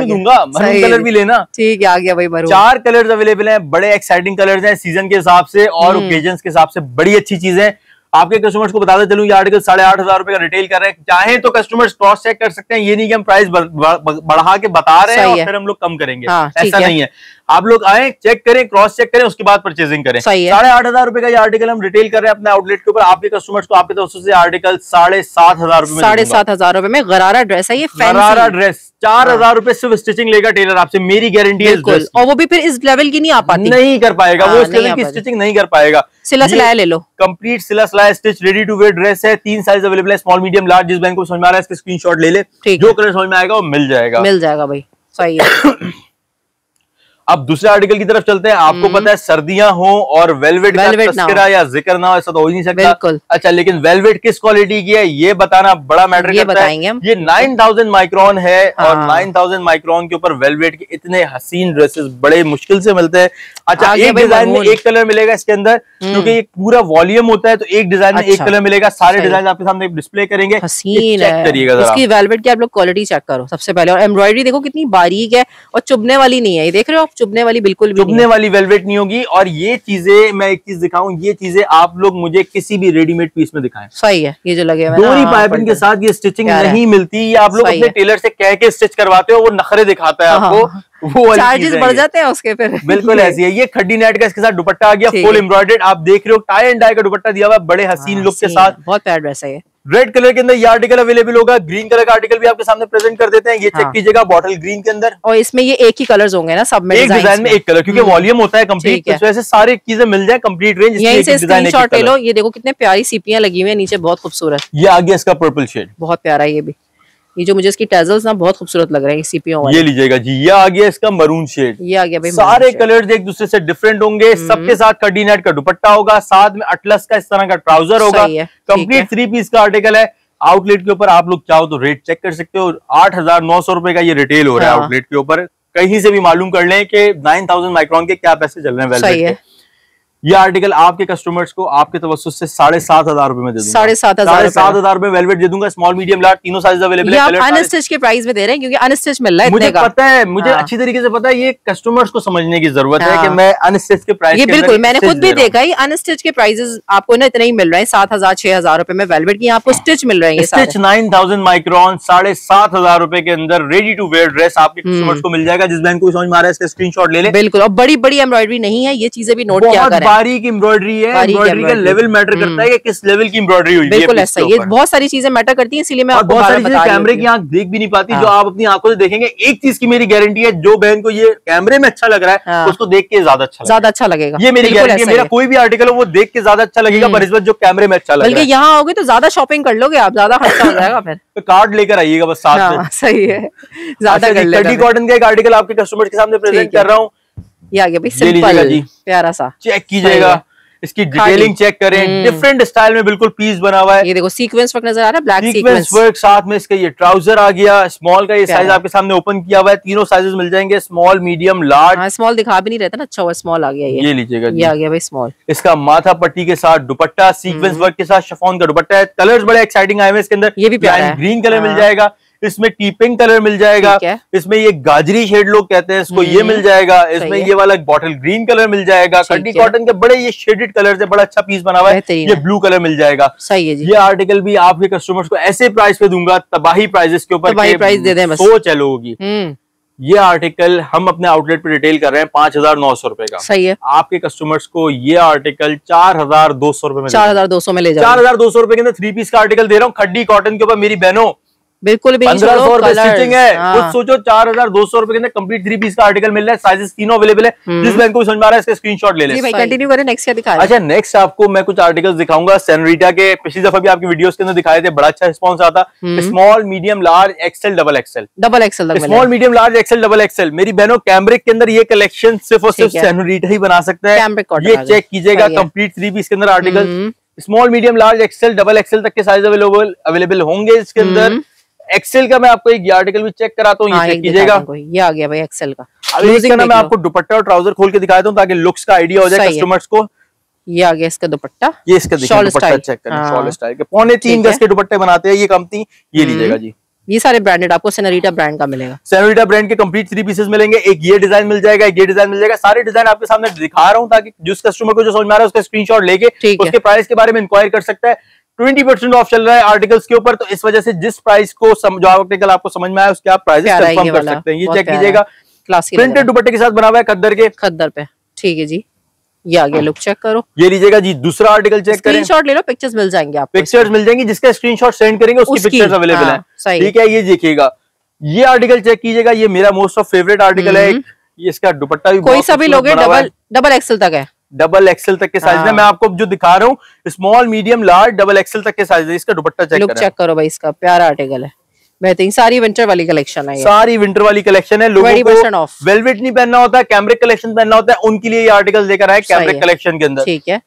दूंगा, मरून कलर भी लेना, ठीक है आ गया भाई। चार कलर्स अवेलेबल हैं, बड़े एक्साइटिंग कलर्स हैं सीजन के हिसाब से और ओकेजन के हिसाब से, बड़ी अच्छी चीज है। आपके कस्टमर्स को बताते चलूं ये आर्टिकल साढ़े आठ हजार रुपए का रिटेल कर रहे हैं, चाहे तो कस्टमर्स क्रॉस चेक कर सकते हैं। ये नहीं कि हम प्राइस बढ़ा के बता रहे हैं और फिर हम लोग कम करेंगे, हाँ, ऐसा नहीं है। आप लोग आए, चेक करें, क्रॉस चेक करें, उसके बाद परचेजिंग करें। साढ़े आठ हजार रुपए का ये आर्टिकल हम रिटेल कर रहे हैं अपने आउटलेट के ऊपर। आपके कस्टमर्स को आपके दोस्तों से आर्टिकल साढ़े सात हजार रुपए साढ़े सात हजार रुपए में गरारा ड्रेस है। ये गरारा ड्रेस चार हजार रुपए सिर्फ स्टिचिंग लेगा टेलर आपसे, मेरी गारंटी है। और वो भी फिर इस लेवल की नहीं आ पाती, नहीं कर पाएगा वो, इस लेवल की स्टिचिंग नहीं कर पाएगा। सिला सिलाया ले लो, कंप्लीट सिला सिलाया stitch ready to wear dress है। तीन साइज अवेलेबल है, स्मॉल मीडियम लार्ज, जिस बैंक को समझ में आ रहा है इसका स्क्रीनशॉट ले ले, जो कलर समझ में आएगा वो मिल जाएगा मिल जाएगा भाई, सही है। अब दूसरे आर्टिकल की तरफ चलते हैं। आपको पता है सर्दियां हो और वेलवेट का तस्करा या जिक्र ना हो ऐसा तो हो ही नहीं सकता। अच्छा, लेकिन वेलवेट किस क्वालिटी की है ये बताना बड़ा मैटर करता है। ये नाइन थाउजेंड माइक्रोन है और नाइन थाउजेंड माइक्रोन के ऊपर वेलवेट के इतने हसीन ड्रेसेस बड़े मुश्किल से मिलते हैं। अच्छा, एक डिजाइन में एक कलर मिलेगा इसके अंदर, क्योंकि पूरा वॉल्यूम होता है तो एक डिजाइन में एक कलर मिलेगा। सारे डिजाइन आपके सामने डिस्प्ले करेंगे, इसकी वेलवेट की आप लोग क्वालिटी चेक करो सबसे पहले। और एम्ब्रॉयडरी देखो कितनी बारीक है और चुभने वाली नहीं है, ये देख रहे हो आप, चुभने वाली बिल्कुल भी चुभने वाली वेलवेट नहीं होगी। और ये चीजें मैं एक चीज दिखाऊं, ये चीजें आप लोग मुझे किसी भी रेडीमेड पीस में दिखाएं, सही है। ये जो लगे डोरी पाइपिंग के साथ ये स्टिचिंग नहीं मिलती, ये आप लोग अपने टेलर से कह के स्टिच करवाते हो, वो नखरे दिखाता है आपको, वो चार्जेस बढ़ जाते हैं उसके फिर। बिल्कुल ऐसी है। ये खड्डी नेट का इसके साथ दुपट्टा आ गया, फुल एम्ब्रॉयडर्ड, आप देख रहे हो टाई एंड डाई का दुपट्टा दिया हुआ है, बड़े हसीन लुक के साथ, बहुत प्यारा ड्रेस है। रेड कलर के अंदर ये आर्टिकल अवेलेबल होगा, ग्रीन कलर का आर्टिकल भी आपके सामने प्रेजेंट कर देते हैं। ये चेक कीजिएगा, बॉटल ग्रीन के अंदर, और इसमें ये एक ही कलर्स होंगे ना सब में, एक डिजाइन में एक कलर, क्योंकि वॉल्यूम होता है कंप्लीट, इस वजह से सारी चीजें मिल जाए कंप्लीट रेंज। यहीं से स्क्रीनशॉट ले लो, ये देखो कितने प्यारी सीपियां लगी हुई है नीचे, बहुत खूबसूरत। ये आ गया इसका पर्पल शेड, बहुत प्यारा ये भी, ये जो मुझे इसकी टेजल्स ना बहुत खूबसूरत लग रहे हैं सीपियों वाले। ये लीजिएगा जी, ये आ गया इसका मरून शेड, ये आ गया भाई। सारे कलर्स एक दूसरे से डिफरेंट होंगे, सबके साथ कड्डी नेट का दुपट्टा होगा, साथ में अटलस का इस तरह का ट्राउजर होगा। कंप्लीट थ्री पीस का आर्टिकल है। आउटलेट के ऊपर आप लोग चाहो तो रेट चेक कर सकते हो, आठ हजार नौ सौ रुपए का ये रिटेल हो रहा है आउटलेट के ऊपर। कहीं से भी मालूम कर लें कि नाइन थाउजेंड माइक्रॉन के क्या पैसे चल रहे हैं। ये आर्टिकल आपके कस्टमर्स को आपके तवज्जुह से साढ़े सात हजार रुपए में दे दूंगा, साढ़े सात हजार सात हजार रुपए वेलवेट दे दूंगा। स्मॉल मीडियम लार्ज तीनों साइज अवेलेबल है, अनस्टिच के प्राइस में दे रहे हैं क्योंकि अनस्टिच मिल रहा है। मुझे पता है, मुझे हाँ। अच्छी तरीके से पता है, ये कस्टमर्स को समझने की जरूरत हाँ। है कि मैं अनस्टिच के प्राइस, ये बिल्कुल मैंने खुद भी देखा है, अनस्टिच के प्राइसेस आपको ना इतने ही मिल रहे हैं, सात हजार छह हजार रुपए में वेलवेट की, आपको स्टिच मिल रही है स्टिच नाइन थाउजेंड माइक्रॉन साढ़े सात हजार रुपए के अंदर रेडी टू वेयर ड्रेस आपके कस्टमर्स को मिल जाएगा। जिस बैंक को समझ में आ रहा है इसका स्क्रीनशॉट ले ले। बिल्कुल, और बड़ी बड़ी एम्ब्रॉयडरी नहीं है, ये चीजें भी नोट किया करें। बारीक एम्ब्रॉयडरी है, एम्ब्रॉयडरी का लेवल मैटर करता है कि किस लेवल की एम्ब्रॉयडरी हुई है। बिल्कुल ऐसा ही, बहुत सारी चीजें मैटर करती हैं, इसलिए मैं आपको बहुत सारी चीजें कैमरे की आंख देख भी नहीं पाती, जो आप अपनी आंखों से देखेंगे। एक चीज की मेरी गारंटी है, जो बहन को ये कैमरे में अच्छा लग रहा है उसको देख के ज्यादा अच्छा ज्यादा अच्छा लगेगा, ये मेरी गारंटी है। मेरा कोई भी आर्टिकल हो वो देख के ज्यादा अच्छा लगेगा बनिस्बत जो कैमरे में अच्छा लगेगा। बल्कि यहाँ आओगे तो ज्यादा शॉपिंग कर लोगे आप, ज्यादा खर्चा हो जाएगा, फिर कार्ड लेकर आइएगा बस साथ में, सही है, ज्यादा कर लेगा। कटी कॉटन का एक आर्टिकल आपके कस्टमर के सामने प्रेजेंट कर रहा हूँ, ये आ गया भाई सिंपल प्यारा सा, चेक कीजिएगा। इसकी डिटेलिंग चेक करें, डिफरेंट स्टाइल में बिल्कुल पीस बना हुआ है। ये देखो सीक्वेंस वर्क नजर आ रहा है, ब्लैक सीक्वेंस वर्क, साथ में इसका ये ट्राउजर आ गया। स्मॉल का ये साइज आपके सामने ओपन किया हुआ है, तीनों साइजेस मिल जाएंगे, स्मॉल मीडियम लार्ज। स्मॉल दिखा भी नहीं रहता ना, अच्छा हुआ स्मॉल आ गया, ये लीजिएगा, ये आ गया भाई स्मॉल। इसका माथा पट्टी के साथ दुपट्टा, सीक्वेंस वर्क के साथ शिफॉन का दुपट्टा है। कलर्स बड़े एक्साइटिंग आए हुए इसके अंदर, ये भी ग्रीन कलर मिल जाएगा, इसमें टीपिंग कलर मिल जाएगा, इसमें ये गाजरी शेड लोग कहते हैं इसको, ये मिल जाएगा, इसमें ये वाला बॉटल ग्रीन कलर मिल जाएगा। कंडी कॉटन के बड़े ये शेडेड कलर से बड़ा अच्छा पीस बना हुआ है, ये ब्लू कलर मिल जाएगा। सही है जी। ये आर्टिकल भी आपके कस्टमर्स को ऐसे प्राइस पे दूंगा, तबाही प्राइजेस के ऊपर सोच है लोगों की। ये आर्टिकल हम अपने आउटलेट पे रिटेल कर रहे हैं पांच हजार नौ सौ रुपए का। सही है। आपके कस्टमर्स को ये आर्टिकल चार हजार दो सौ रुपए में चार हजार दो सौ में ले जाओ। चार हजार दो सौ रुपए के अंदर थ्री पीस का आर्टिकल दे रहा हूँ खड्डी कॉटन के ऊपर। मेरी बहनों बिल्कुल भी पंद्रह सौ रुपए स्टिचिंग है, कुछ सोचो चार हजार दो सौ रुपए के अंदर कंप्लीट थ्री पीस का आर्टिकल मिल रहा है। साइजेस तीनों अवेलेबल है, जिस बैंक को समझ में आ रहा है इसका स्क्रीनशॉट ले लें। भाई कंटिन्यू करें, नेक्स्ट क्या दिखा रहे हैं? अच्छा, नेक्स्ट आपको मैं कुछ आर्टिकल्स दिखाऊंगा सेनोरिटा के। पिछली दफा भी आपकी वीडियोस के अंदर दिखाए थे, बड़ा अच्छा रिस्पॉन्स आता। Small medium large XL double XL double XL small medium large XL double XL. मेरी बहनों कैम्ब्रिक के अंदर ये कलेक्शन सिर्फ और सिर्फ सेनोरिटा ही बना सकता है। ये चेक कीजिएगा, कंप्लीट थ्री पीस के अंदर article small medium large XL double XL तक के साइज अवेलेबल अवेलेबल होंगे इसके अंदर। एक्सेल का मैं आपको एक आर्टिकल भी चेक कराता हूँ, ये चेक कीजिएगा। ये आ गया भाई एक्सेल का। इसका ना मैं आपको दुपट्टा और ट्राउजर खोल के दिखाता हूँ ताकि लुक्स का आइडिया हो जाए कस्टमर्स को। ये आ गया इसका दुपट्टा, ये इसका दुपट्टा चेक करना, शॉल स्टाइल के पौने तीन गज के दुपट्टे बनाते हैं ये कंपनी। ये लीजिएगा जी, ये सारे ब्रांडेड आपको सेनोरिटा ब्रांड का मिलेगा। सेनोरिटा ब्रांड के कंप्लीट थ्री पीसेस मिलेंगे, एक ये डिजाइन मिल जाएगा, एक ये डिजाइन मिल जाएगा। सारे डिजाइन आपके सामने दिखा रहा हूँ ताकि जिस कस्टमर को जो समझ में आ रहा है उसका स्क्रीनशॉट लेके उसके प्राइस के बारे में इंक्वायरी कर सकता है। बीस परसेंट ऑफ चल रहा है आर्टिकल्स के ऊपर, तो इस वजह से जिस प्राइस को सम, जो आर्टिकल आपको समझ में आया उसके आप प्राइस कंफर्म कर सकते हैं। ये चेक कीजिएगा, प्रिंटेड दुपट्टे के साथ बना हुआ है खद्दर के खद्दर पे। ठीक है जी, ये आगे लुक चेक करो। ये लीजिएगा जी, दूसरा आर्टिकल चेक करें, स्क्रीनशॉट ले लो, पिक्चर्स मिल जाएंगे आपको, पिक्चर्स मिल जाएंगी, जिसका स्क्रीनशॉट सेंड करेंगे उसकी पिक्चर्स अवेलेबल है। ठीक है, ये देखिएगा, ये आर्टिकल चेक कीजिएगा, ये मेरा मोस्ट ऑफ फेवरेट आर्टिकल है। इसका दुपट्टा भी कोई सभी लोग डबल डबल एक्सेल तक है, डबल एक्सेल तक के साइज में मैं आपको जो दिखा रहा हूँ small medium large double XL तक के साइज है। इसका दुपट्टा चेक करो, चेक करो भाई, इसका प्यारा आर्टिकल है। बेहतरीन सारी विंटर वाली कलेक्शन है, सारी विंटर वाली कलेक्शन है। लोगों को वेलवेट नहीं पहनना होता, कैम्ब्रिक कलेक्शन पहनना होता है, उनके लिए ये आर्टिकल लेकर आए कैम्ब्रिक कलेक्शन के अंदर। ठीक है,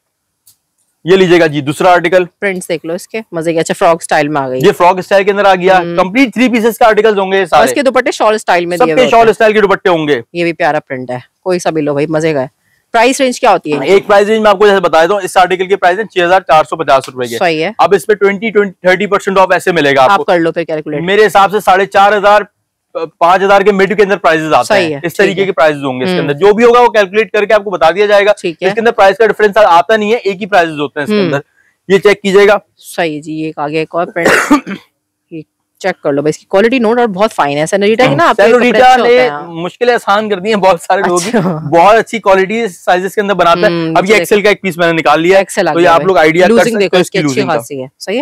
ये लीजिएगा जी दूसरा आर्टिकल, प्रिंट्स देख लो इसके मजे के। अच्छा, फ्रॉक स्टाइल में आ गई, ये फ्रॉक स्टाइल के अंदर आ गया। कंप्लीट थ्री पीसेस का आर्टिकल होंगे सारे, इसके दुपट्टे शॉल स्टाइल में, सबके शॉल स्टाइल के दुपट्टे होंगे। ये भी प्यारा प्रिंट है, कोई सा भी लो भाई, मजे का है। प्राइस रेंज क्या होती है? एक प्राइस रेंज मैं आपको जैसे बता दूं, इस आर्टिकल के प्राइस है छह हजार चार सौ पचास रुपए के। सही है। अब इसमें ट्वेंटी थर्टी परसेंट ऑफ ऐसे मिलेगा आपको। आप कर लो फिर कैलकुलेट। मेरे हिसाब से साढ़े चार हजार पांच हजार के मिड के अंदर प्राइसेस आते हैं, इस तरीके के प्राइसेस होंगे इसके अंदर। जो भी होगा वो कैलकुलेट करके आपको बता दिया जाएगा। इसके अंदर प्राइस का डिफरेंस आता नहीं है, एक ही प्राइसेस होते हैं इसके अंदर। ये चेक कीजिएगा। सही जी, एक आगे एक और पेंट चेक कर लो भाई, इसकी क्वालिटी नोट और बहुत फाइन है। सेनोरिटा की ना आपके सेनोरिटा ने मुश्किलें आसान कर दी हैं बहुत सारे लोग। अच्छा। बहुत अच्छी क्वालिटी साइजेस के अंदर बनाता है। अब ये एक्सेल का एक पीस मैंने निकाल लिया है, तो ये आप लोग आइडिया कर सकते हो इसकी लूजिंग का। सही है,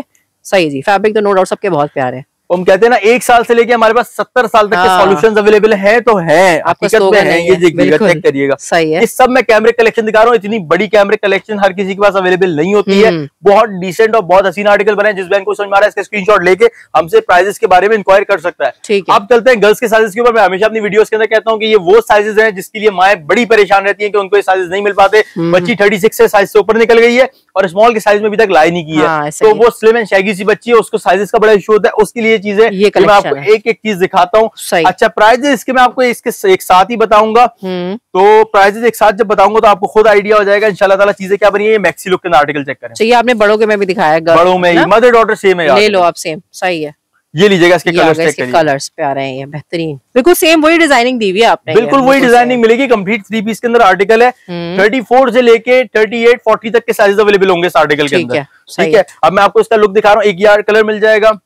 सही जी। फैब्रिक तो नोट और सबके बहुत प्यारे हैं। हम कहते हैं ना, एक साल से लेके हमारे पास सत्तर साल तक के सॉल्यूशंस अवेलेबल हैं, तो हैं हकीकत में हैं। ये देखिएगा, चेक करिएगा। सही है। इस सब में कैमरे कलेक्शन दिखा रहा हूँ, इतनी बड़ी कैमरे कलेक्शन हर किसी के पास अवेलेबल नहीं होती है। बहुत डिसेंट और बहुत हसीन आर्टिकल बने। जिस बैंक को समझ में आ रहा है इसका स्क्रीनशॉट लेके हमसे प्राइजेस के बारे में इंक्वायर कर सकता है। ठीक है, आप चलते हैं गर्ल्स के साइजेस के ऊपर। मैं हमेशा अपनी वीडियोस के अंदर कहता हूँ कि ये वो साइजेस हैं जिसके लिए माएं बड़ी परेशान रहती है कि उनको ये साइजेस नहीं मिल पाते। बच्ची थर्टी सिक्स साइज से ऊपर निकल गई है और स्मॉल के साइज में अभी तक लाई नहीं की है, तो वो स्लिम एंड शैगी सी बच्ची है, उसको साइजेस का बड़ा इशू होता है। उसके लिए चीजें मैं आपको एक एक चीज दिखाता हूँ। अच्छा, प्राइजेस इसके मैं आपको इसके एक साथ ही बताऊंगा, तो प्राइजेस एक साथ जब बताऊंगा तो आपको खुद आइडिया हो जाएगा इंशाल्लाह ताला चीजें क्या बनी है। मैक्सी लुक के अंदर आर्टिकल चेक करें। चाहिए आपने बड़ों के में भी दिखाया है, बड़ों में ही मदर डॉटर सेम है, ले लो आप सेम। सही है, ये लीजिएगा। इसके कलर्स चेक करिए, कलर्स प्यारे हैं, ये बेहतरीन बिल्कुल सेम वही डिजाइनिंग दी हुई है आपने। बिल्कुल वही डिजाइनिंग मिलेगी। कंप्लीट थ्री पीस के अंदर आर्टिकल है, थर्टी फोर से लेके थर्टी एट फोर्टी तक के साइजेस अवेलेबल होंगे इस आर्टिकल के अंदर। ठीक है, अब मैं आपको इसका लुक दिखा रहा हूँ। एक यार कलर मिल जाएगा,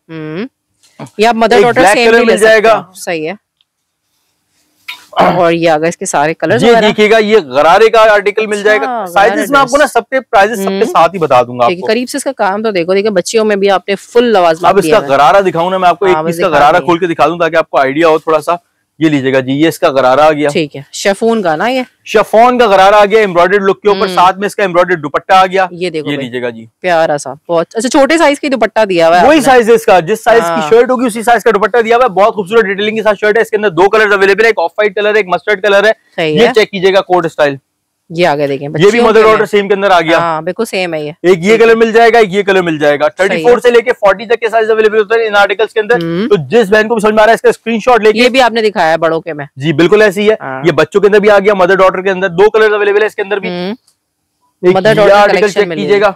या मदर डॉटर सेम कलर मिल जाएगा। सही है, और ये आगे इसके सारे कलर्स ये देखिएगा। ये गरारे का आर्टिकल मिल जाएगा। साइजेस में आपको ना सबके प्राइजेस सबके साथ ही बता दूंगा आपको। करीब से इसका काम तो देखो, देखिए बच्चियों में भी आपने फुल लवाजमा। अब इसका गरारा दिखाऊं ना मैं आपको, एक इसका गरारा खोल के दिखा दूं ताकि आपको आइडिया हो थोड़ा सा। ये लीजिएगा जी, ये इसका गरारा आ गया। ठीक है, शिफॉन का ना, ये शिफॉन का गरारा आ गया एम्ब्रॉयडर्ड लुक के ऊपर, साथ में इसका एम्ब्रॉयडर्ड दुपट्टा आ गया। ये देखो, ये लीजिएगा जी, प्यारा सा बहुत अच्छा छोटे साइज की दुपट्टा दिया हुआ है। वही साइज है इसका, जिस साइज की शर्ट होगी उसी साइज का दुपट्टा दिया हुआ है। बहुत खूबसूरत डिटेलिंग के साथ शर्ट है। इसके अंदर दो कलर अवेलेबल है, एक ऑफ वाइट कलर है, एक मस्टर्ड कलर है। ये चेक कीजिएगा कोट स्टाइल। ये आ गया देखें, ये भी मदर ऑर्डर सेम के अंदर आ गया। हाँ, बिल्कुल सेम है ये। एक ये कलर मिल जाएगा, एक ये कलर मिल जाएगा। चौंतीस से लेके चालीस तक के साइज अवेलेबल होते हैं इन आर्टिकल्स के अंदर। तो जिस बहन को भी समझ में आ रहा है इसका स्क्रीनशॉट लेके, ये भी आपने दिखाया है बड़ों के में। जी बिल्कुल ऐसी है, ये बच्चों के अंदर भी आ गया, मदर डॉटर के अंदर दो कलर अवेलेबल है इसके अंदर भी। मदर डॉटर आर्टिकल चेक कीजिएगा,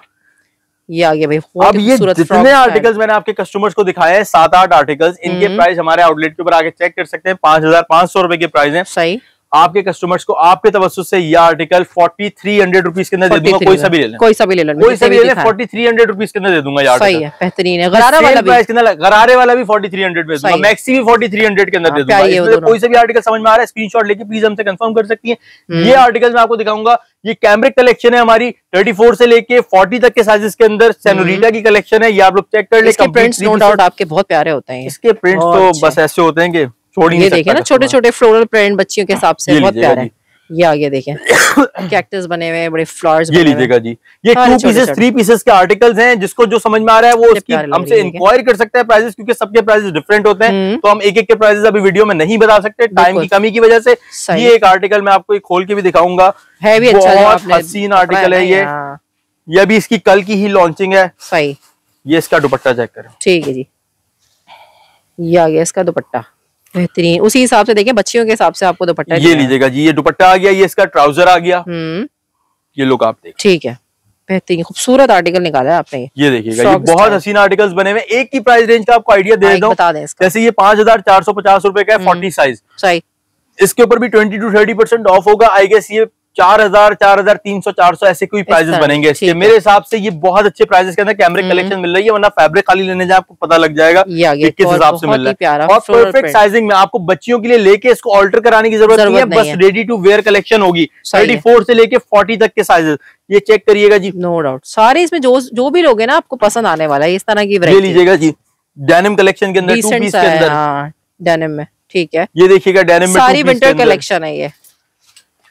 ये आ गया भाई। अब ये जितने आर्टिकल्स मैंने आपके कस्टमर्स को दिखाए हैं, सात आठ आर्टिकल्स, इनके प्राइस हमारे आउटलेट के ऊपर आके चेक कर सकते हैं। पांच हजार पांच सौ रुपए के प्राइस है। सही आपके कस्टमर्स को आपके तवस्सुस से यह article forty three hundred rupees के अंदर दे दूंगा। कोई सा भी ले लें, कोई सा भी ले लें, कोई सा भी ले लें, फोर्टी थ्री हंड्रेड रुपीज के अंदर दे दूंगा। यार सही है, बेहतरीन है। गरारा वाला भी, गरारे वाला भी फोर्टी थ्री हंड्रेड में दूंगा, मैक्सी भी फोर्टी थ्री हंड्रेड के अंदर दे दूंगा। कोई सा भी आर्टिकल समझ में आ रहा है स्क्रीनशॉट लेके प्लीज हमसे कंफर्म कर सकती है। ये आर्टिकल मैं आपको दिखाऊंगा, ये कैमरिक कलेक्शन है हमारी, चौंतीस से लेके चालीस तक के साइजेस के अंदर सेनोरिटा की कलेक्शन है। ये आप लोग चेक कर ले, इसके प्रिंट्स नो डाउट आपके बहुत प्यारे होते हैं। इसके प्रिंट्स तो बस ऐसे होते हैं कि ये देखे ना, छोटे छोटे फ्लोरल प्रिंट बच्चियों के हिसाब से बहुत प्यारे हैं। ये आगे देखें कैक्टस बने हुए, बड़े फ्लावर्स बने हुए। ये लीजिएगा जी, ये टू पीसेस थ्री पीसेस के आर्टिकल्स हैं। जिसको जो समझ में आ रहा है वो उसकी हमसे इंक्वायरी कर सकता है प्राइसेस, क्योंकि सबके प्राइसेस डिफरेंट होते हैं, तो हम एक एक के प्राइसेस अभी वीडियो में नहीं बता सकते टाइम की कमी की वजह से। ये एक आर्टिकल मैं आपको खोल के भी दिखाऊंगा, बहुत हसीन आर्टिकल है ये। ये अभी इसकी कल की ही लॉन्चिंग है। सही, ये इसका दुपट्टा चेक करें। ठीक है जी, ये आ गया इसका दुपट्टा, बेहतरीन। उसी हिसाब से देखें, बच्चियों के हिसाब से आपको दुपट्टा ये लीजिएगा जी। ये दुपट्टा आ गया, ये इसका ट्राउजर आ गया। ये लुक आप देख, ठीक है, बेहतरीन खूबसूरत आर्टिकल निकाला है आपने। ये देखिएगा, ये बहुत हसीन आर्टिकल्स बने हुए। एक ही प्राइस रेंज का आपको आइडिया दे देता हूं, जैसे ये पांच हजार चार सौ पचास रुपए का है, फोर्टी साइज। सही, इसके ऊपर भी twenty two thirty percent off होगा। आई गेस ये चार हजार चार हजार तीन सौ चार सौ ऐसे कोई प्राइजेस बनेंगे इसके मेरे हिसाब से। ये बहुत अच्छे प्राइजेस के अंदर कैमरिक कलेक्शन मिल रही है, वरना फैब्रिक खाली लेने जाए आपको पता लग जाएगा कि किस हिसाब से मिल रहा है। और परफेक्ट साइजिंग में आपको बच्चियों के लिए लेके इसको ऑल्टर कराने की जरूरत नहीं है, बस रेडी टू वेयर कलेक्शन होगी। थर्टी फोर से लेके फोर्टी तक के साइजेस, ये चेक करिएगा जी। नो डाउट सारे इसमें जो जो भी लोग है ना आपको पसंद आने वाला है। इस तरह की ले लीजिएगा जी, डेनिम कलेक्शन के अंदर, टू पीस के अंदर, डेनिम में। ठीक है, ये देखिएगा डेनिम में सारी विंटर कलेक्शन है। ये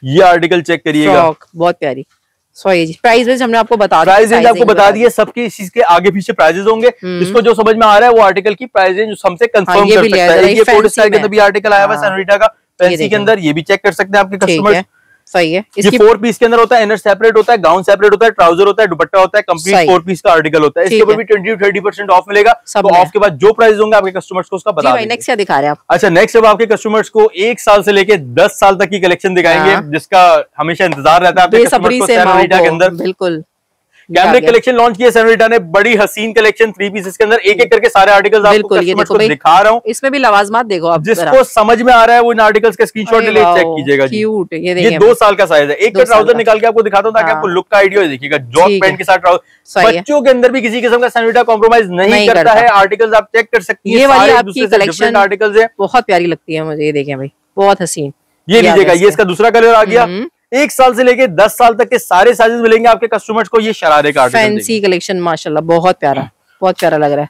ये आर्टिकल चेक करिएगा, बहुत प्यारी। सॉरी जी, प्राइस रेंज हमने आपको बता प्राइस रेंज आपको बता दी है। सबके इस चीज के आगे पीछे प्राइजेस होंगे, जिसको जो समझ में आ रहा है वो आर्टिकल की प्राइस रेंज हमसे कंफर्म कर सकता है। ये कोड स्टाइल के अंदर भी आर्टिकल आया हुआ है सनोरिटा का, फैंसी के अंदर, ये भी चेक कर सकते हैं आपके कस्टमर। सही है, ये फोर पीस के अंदर होता है, इनर सेपरेट होता है, गाउन सेपरेट होता है, ट्राउजर होता है, दुपट्टा होता है, कंप्लीट फोर पीस का आर्टिकल होता है। इसके ऊपर भी twenty two thirty percent off मिलेगा। तो ऑफ के बाद जो प्राइस होंगे आपके कस्टमर्स को उसका बता देंगे। नेक्स्ट क्या दिखा रहे हैं आप? अच्छा, नेक्स्ट अब आपके कस्टमर्स को एक साल से लेके दस साल तक की कलेक्शन दिखाएंगे, जिसका हमेशा इंतजार रहता है आपके कस्टमर्स को सनोरिटा के अंदर। बिल्कुल, कैमरिक कलेक्शन लॉन्च किया सनोरिटा ने, बड़ी हसीन कलेक्शन थ्री पीसेस के अंदर। एक एक करके सारे आर्टिकल्स आपको कस्टमर्स को दिखा रहा हूँ। इसमें भी लवाजमात देखो आप, जिसको समझ में आ रहा है वो इन आर्टिकल्स का स्क्रीनशॉट ले चेक कीजिएगा। क्यूट, ये देखिए, ये दो साल का साइज है। एक ट्राउजर निकाल के आपको दिखाता हूँ ताकि आपको लुक का आइडिया देखिएगा, जॉब पैंट के साथ ट्राउजर। बच्चों के अंदर भी किसी किस्म का सनोरिटा कॉम्प्रोमाइज नहीं करता है। आर्टिकल्स आप चेक कर सकती है, आर्टिकल्स है बहुत प्यारी लगती है मुझे। ये देखिए भाई, बहुत हसीन। ये लीजिएगा, ये इसका दूसरा कलर आ गया। एक साल से लेके दस साल तक के सारे साइजेस मिलेंगे आपके कस्टमर्स को। ये शरारे का फैंसी कलेक्शन माशाल्लाह बहुत प्यारा, बहुत प्यारा लग रहा है।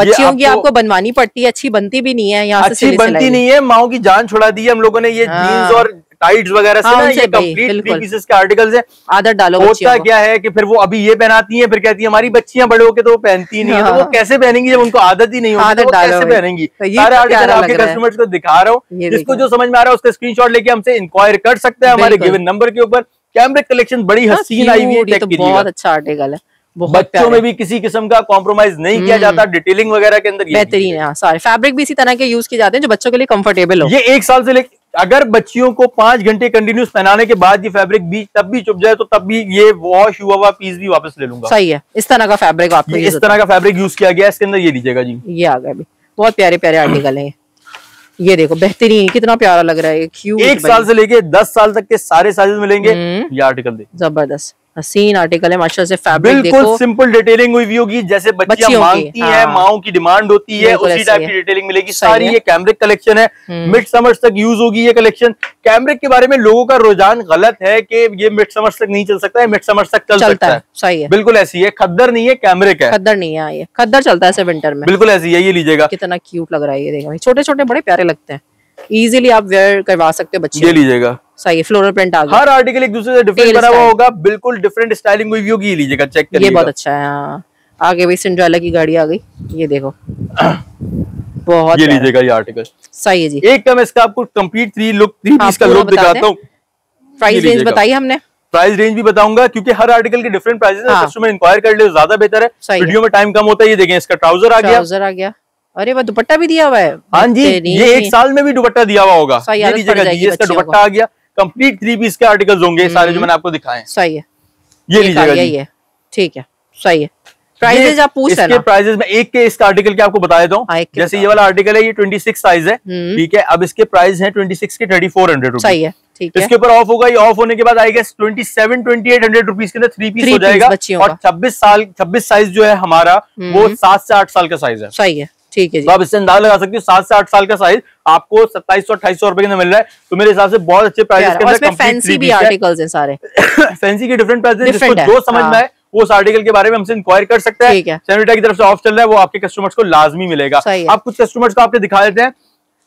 बच्चियों की आपको बनवानी पड़ती है, अच्छी बनती भी नहीं है, यहाँ अच्छी से बनती नहीं है। माओ की जान छुड़ा दी है हम लोगों ने ये जीन्स और टाइट्स वगैरह से ना। ये कंप्लीट थ्री पीसेस के आर्टिकल्स हैं। आदत डालो। होता क्या है कि फिर वो अभी ये पहनाती है, फिर कहती है हमारी बच्चियां बड़े होके तो वो पहनती नहीं है। तो वो कैसे पहनेंगी जब उनको आदत ही नहीं होगी, तो कैसे पहनेंगी? सारे आर्टिकल आपके कस्टमर्स को दिखा रहा हूँ। जिसको जो समझ में आ रहा है उसका स्क्रीनशॉट लेके हमसे इंक्वायर कर सकता है हमारे गिवन नंबर के ऊपर। कैमरिक कलेक्शन बड़ी हसीन आई हुई है, बहुत अच्छा आर्टिकल है। बच्चों में भी किसी किस्म का कॉम्प्रोमाइज नहीं किया जाता डिटेलिंग वगैरह के अंदर। बेहतरीन है, सारे फैब्रिक भी इसी तरह के यूज किए जाते हैं जो बच्चों के लिए कंफर्टेबल हो। ये एक साल से लेकर अगर बच्चियों को पांच घंटे कंटिन्यूस पहनाने के बाद ये फैब्रिक भी तब भी चुप जाए तो तब भी ये वॉश हुआ हुआ पीस भी वापस ले लूंगा। सही है, इस तरह का फैब्रिक आपको इस तरह का फैब्रिक यूज किया गया इसके अंदर। ये लीजिएगा जी, ये आ गया, बहुत प्यारे प्यारे आर्टिकल है। ये देखो बेहतरीन, कितना प्यारा लग रहा है। क्यूट, एक साल से लेके दस साल तक के सारे साइज मिलेंगे। ये आर्टिकल जबरदस्त हसीन आर्टिकल है माशाल्लाह से। फैब्रिक बिल्कुल सिंपल डिटेलिंग हुई होगी, जैसे बच्चियां मांगती हैं, हाँ। माओ की डिमांड होती है, उसी टाइप की डिटेलिंग मिलेगी सारी। ये कैमरिक कलेक्शन है, मिड समर्स तक यूज होगी ये कलेक्शन। कैमरिक के बारे में लोगों का रुझान गलत है कि ये मिड समर्स तक नहीं चल सकता है, मिड समर्स तक चल सकता है। सही है, बिल्कुल ऐसी है। खद्दर नहीं है, कैमरिक है। खद्दर नहीं है, ये खद्दर चलता है विंटर में, बिल्कुल ऐसी है। ये लीजिएगा, कितना क्यूट लग रहा है। ये देखिए, छोटे छोटे बड़े प्यारे लगते हैं, इजीली आप वेयर करवा सकते हो बच्चे। ये लीजिएगा, सही है, फ्लोरल प्रिंट आ गया। हर आर्टिकल एक दूसरे से डिफरेंट बना हुआ होगा, बिल्कुल डिफरेंट स्टाइलिंग हुई होगी। लीजिएगा, चेक करिएगा, ये बहुत अच्छा है। आगे भी सिंड्रेला की गाड़ी आ गई, ये देखो बहुत। ये लीजिएगा ये आर्टिकल, सही है जी। एक कम इसका आपको complete three look, three piece का लुक दिखाता हूँ। प्राइस रेंज बताई हमने, प्राइस रेंज भी बताऊंगा क्योंकि हर आर्टिकल के डिफरेंट प्राइसेस हैं, कस्टमर इंक्वायर कर ले ज्यादा बेहतर है, वीडियो में टाइम कम होता है। ये देखें इसका ट्राउजर आ गया, ट्राउजर आ गया, अरे वो दुपट्टा भी दिया हुआ है। हाँ जी, ये एक साल में भी दुपट्टा दिया हुआ होगा, ये लीजिएगा, इसका दुपट्टा आ गया। कंप्लीट थ्री पीस के आर्टिकल्स होंगे सारे जो मैंने आपको दिखाए, सही है, ये लीजिएगा, ठीक है, सही है। प्राइजेज आप पूछ रहे हैं, प्राइजेज में एक के इसका आर्टिकल के आपको बता देता हूँ। जैसे ये वाला आर्टिकल है, ये छब्बीस साइज है, ठीक है। अब इसके प्राइस है छब्बीस के थर्टी फोर हंड्रेड, सही है, ठीक है। इसके ऊपर ऑफ होगा, ये ऑफ होने के बाद आएगा सत्ताईस अट्ठाईस हंड्रेड रुपीस के अंदर थ्री पीस हो जाएगा। और छब्बीस साल छब्बीस साइज जो है हमारा वो सात से आठ साल का साइज है, सही है, ठीक है। तो आप इससे अंदाजा लगा सकते हो सात से आठ साल का साइज आपको सत्ताईस सौ अट्ठाईस सौ रुपए के अंदर मिल रहा है। तो मेरे हिसाब से बहुत अच्छे प्राइस के फैंसी भी आर्टिकल्स हैं सारे, फैंसी के डिफरेंट प्राइस है। जो समझ में आए उस आर्टिकल के बारे में हमसे इंक्वायर कर सकता है, सेनेटा की तरफ से ऑफ चल रहा है, वो आपके कस्टमर्स को लाजमी मिलेगा। आप कुछ कस्टमर्स को आपने दिखा देते हैं,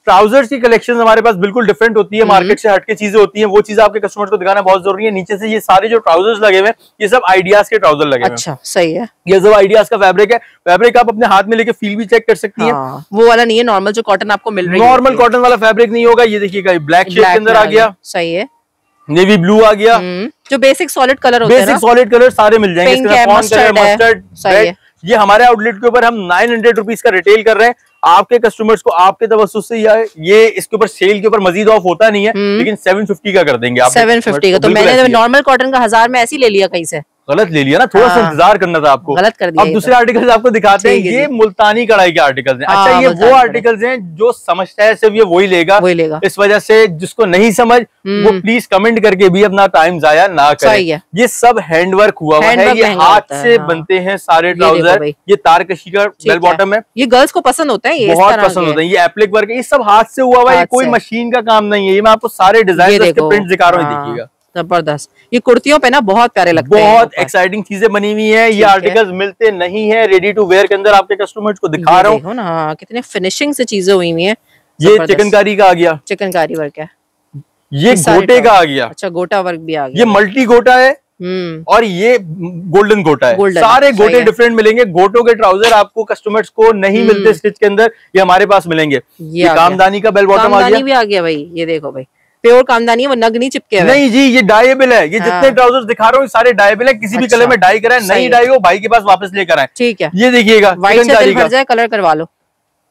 ट्राउजर्स की कलेक्शन हमारे पास बिल्कुल डिफरेंट होती है, मार्केट से हटके चीजें होती हैं, वो चीज आपके कस्टमर्स को दिखाना बहुत जरूरी है। नीचे से ये सारे जो ट्राउजर्स लगे हुए हैं ये सब आइडियाज के ट्राउजर लगे हुए हैं, अच्छा, सही है। ये सब आइडियाज का फैब्रिक है, फैब्रिक आप अपने हाथ में लेके फील भी चेक कर सकती है, वो वाला नहीं है नॉर्मल जो कॉटन आपको मिल रही है, नॉर्मल कॉटन वाला फैब्रिक नहीं होगा। ये देखिएगा ब्लैक शेड के अंदर आ गया, सही है, नेवी ब्लू आ गया, जो बेसिक सॉलिड कलर होते हैं, बेसिक सॉलिड कलर सारे मिल जाएंगे। मस्टर्ड, ये हमारे आउटलेट के ऊपर हम नाइन हंड्रेड रुपीज का रिटेल कर रहे हैं, आपके कस्टमर्स को आपके तवज्जुह से ये इसके ऊपर सेल के ऊपर मजीद ऑफ होता नहीं है, लेकिन सात सौ पचास का कर देंगे आप, सात सौ पचास का। तो मैंने नॉर्मल कॉटन का हजार में ऐसे ही ले लिया, कहीं से गलत ले लिया ना, थोड़ा सा इंतजार करना था आपको, गलत कर दिया। अब दूसरे आर्टिकल्स आपको दिखाते हैं, ये मुल्तानी कढ़ाई के आर्टिकल्स हैं। अच्छा, ये वो आर्टिकल्स हैं जो समझता है सिर्फ ये वही लेगा, इस वजह से जिसको नहीं समझ वो प्लीज कमेंट करके भी अपना टाइम जाया ना करे। ये सब हैंडवर्क हुआ है, ये हाथ से बनते हैं सारे ट्राउजर, ये तारकशी का बेल बॉटम है, ये गर्ल्स को पसंद होता है, बहुत पसंद होता है। ये एप्लिक वर्क है, ये सब हाथ से हुआ हुआ है, कोई मशीन का काम नहीं है। ये मैं आपको सारे डिजाइन प्रिंट दिखा रहा हूँ, देखिएगा जबरदस्त। ये कुर्तियों पे ना बहुत प्यारे लगते हैं, बहुत एक्साइटिंग चीजें बनी हुई है। ये आर्टिकल्स मिलते नहीं है रेडी टू वेयर के अंदर, आपके कस्टमर्स को दिखा रहा हूँ ना, कितने फिनिशिंग से चीजें हुई हुई है। ये चिकनकारी का आ गया, चिकनकारी वर्क है, ये गोटे का आ गया, अच्छा गोटा वर्क भी आ गया, ये मल्टी गोटा है और ये गोल्डन गोटा है, गोल्डन, सारे गोटे डिफरेंट मिलेंगे। गोटों के ट्राउजर आपको कस्टमर्स को नहीं मिलते स्टिच के अंदर, ये हमारे पास मिलेंगे। ये कामदानी का बेल बॉटम आ गया भाई, ये देखो भाई प्योर कामदानी है, वो नग नहीं चिपके हुए, नहीं जी ये डायबल है। ये हाँ। जितने ट्राउजर्स दिखा रहा हूँ सारे डायबल है, किसी अच्छा। भी कलर में डाई कराए, नहीं डाई हो भाई के पास वापस लेकर आए, ठीक है। ये देखिएगा व्हाइट से दिल भर जाए, कलर करवा लो।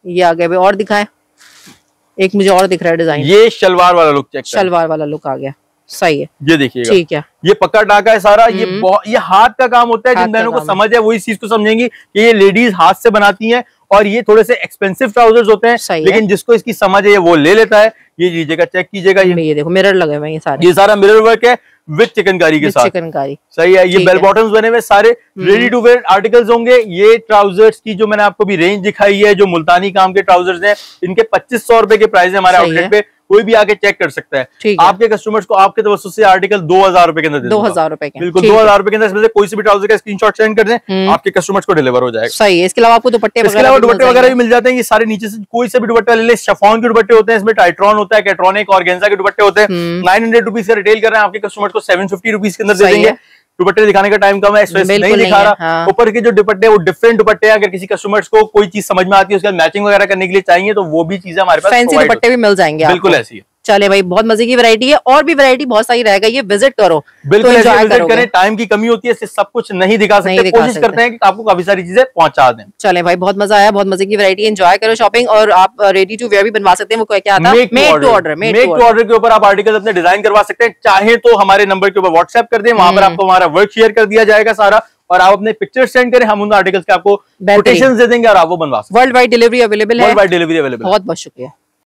ये आ गया भाई, और दिखाए एक मुझे और दिख रहा है डिजाइन, ये शलवार वाला लुक, चेक शलवार वाला लुक आ गया, सही है। ये देखिएगा, ठीक है, ये पक्का टाका है सारा, ये ये हाथ का काम होता है। जिन बहनों को समझ है वो इस चीज को समझेंगी कि ये लेडीज हाथ से बनाती हैं और ये थोड़े से एक्सपेंसिव ट्राउजर्स होते हैं, लेकिन जिसको इसकी समझ है वो ले लेता है। ये लीजिएगा, चेक कीजिएगा, ये ये देखो मिरर लगे हुए हैं सारे, ये सारा मिरर वर्क है विद चिकनकारी के साथ, चिकनकारी, सही है। ये बेल बॉटम्स बने हुए, सारे रेडी टू वेयर आर्टिकल्स होंगे। ये ट्राउजर्स की जो मैंने आपको भी रेंज दिखाई है, जो मुल्तानी काम के ट्राउजर्स हैं, इनके पच्चीस सौ रुपए के प्राइस है हमारे आउटलेट पे, कोई भी आके चेक कर सकता है। आपके कस्टमर्स को आपके तवज्जुह से आर्टिकल दो हजार रुपए के अंदर, दो हजार रुपए के, बिल्कुल दो हजार रुपए के अंदर, इसमें से कोई से भी ट्राउजर का स्क्रीनशॉट सेंड कर दें, आपके कस्टमर्स को डिलीवर हो जाएगा, सही है। इसके अलावा आपको दुपट्टे, इसके अलावा दुपट्टे वगैरह भी मिल जाते हैं। ये सारे नीचे से कोई से भी दुपट्टा ले ले, शिफॉन के दुपट्टे होते हैं, इसमें टाइट्रॉन होता है, कैट्रॉनिक, ऑर्गेन्जा के दुपट्टे होते हैं। नाइन हंड्रेड रुपीज का रिटेल कर रहे हैं, आपके कस्टमर्स को सेवन फिफ्टी रुपीज के अंदर दे देंगे। दुपट्टे दिखाने का टाइम कम है, नहीं दिखा रहा। ऊपर के जो दुपट्टे वो डिफरेंट दुपट्टे हैं, अगर किसी कस्टमर्स को कोई चीज समझ में आती है, उसके मैचिंग वगैरह करने के लिए चाहिए तो वो भी चीजें हमारे पास फैंसी दुपट्टे भी मिल जाएंगे, बिल्कुल ऐसी है। चले भाई, बहुत मजे की वैरायटी है, और भी वैरायटी बहुत सारी रहेगा, ये विजिट करो, बिल्कुल तो विजिट करें। टाइम की कमी होती है, इससे सब कुछ नहीं दिखा सकते, नहीं दिखा कोशिश सकते। करते हैं कि आपको काफी सारी चीजें पहुंचा दें। चले भाई, बहुत मजा आया, बहुत मजे की वैरायटी, एंजॉय करो शॉपिंग। और आप रेडी टू वेयर भी बनवा सकते हैं, वो क्या आता है made to order, made to order के ऊपर आप आर्टिकल अपने डिजाइन करवा सकते हैं। चाहे तो हमारे नंबर के ऊपर व्हाट्सएप कर दें, वहां पर आपको हमारा वर्क शेयर कर दिया जाएगा सारा, और आप अपने पिक्चर सेंड करें, हम उन आर्टिकल्स के आपको कोटेशंस दे देंगे और आप वो बनवा सकते हैं। वर्ल्ड वाइड डिलीवरी अवेलेबल है, वर्ल्ड वाइड डिलीवरी अवेलेबल। बहुत बहुत शुक्रिया।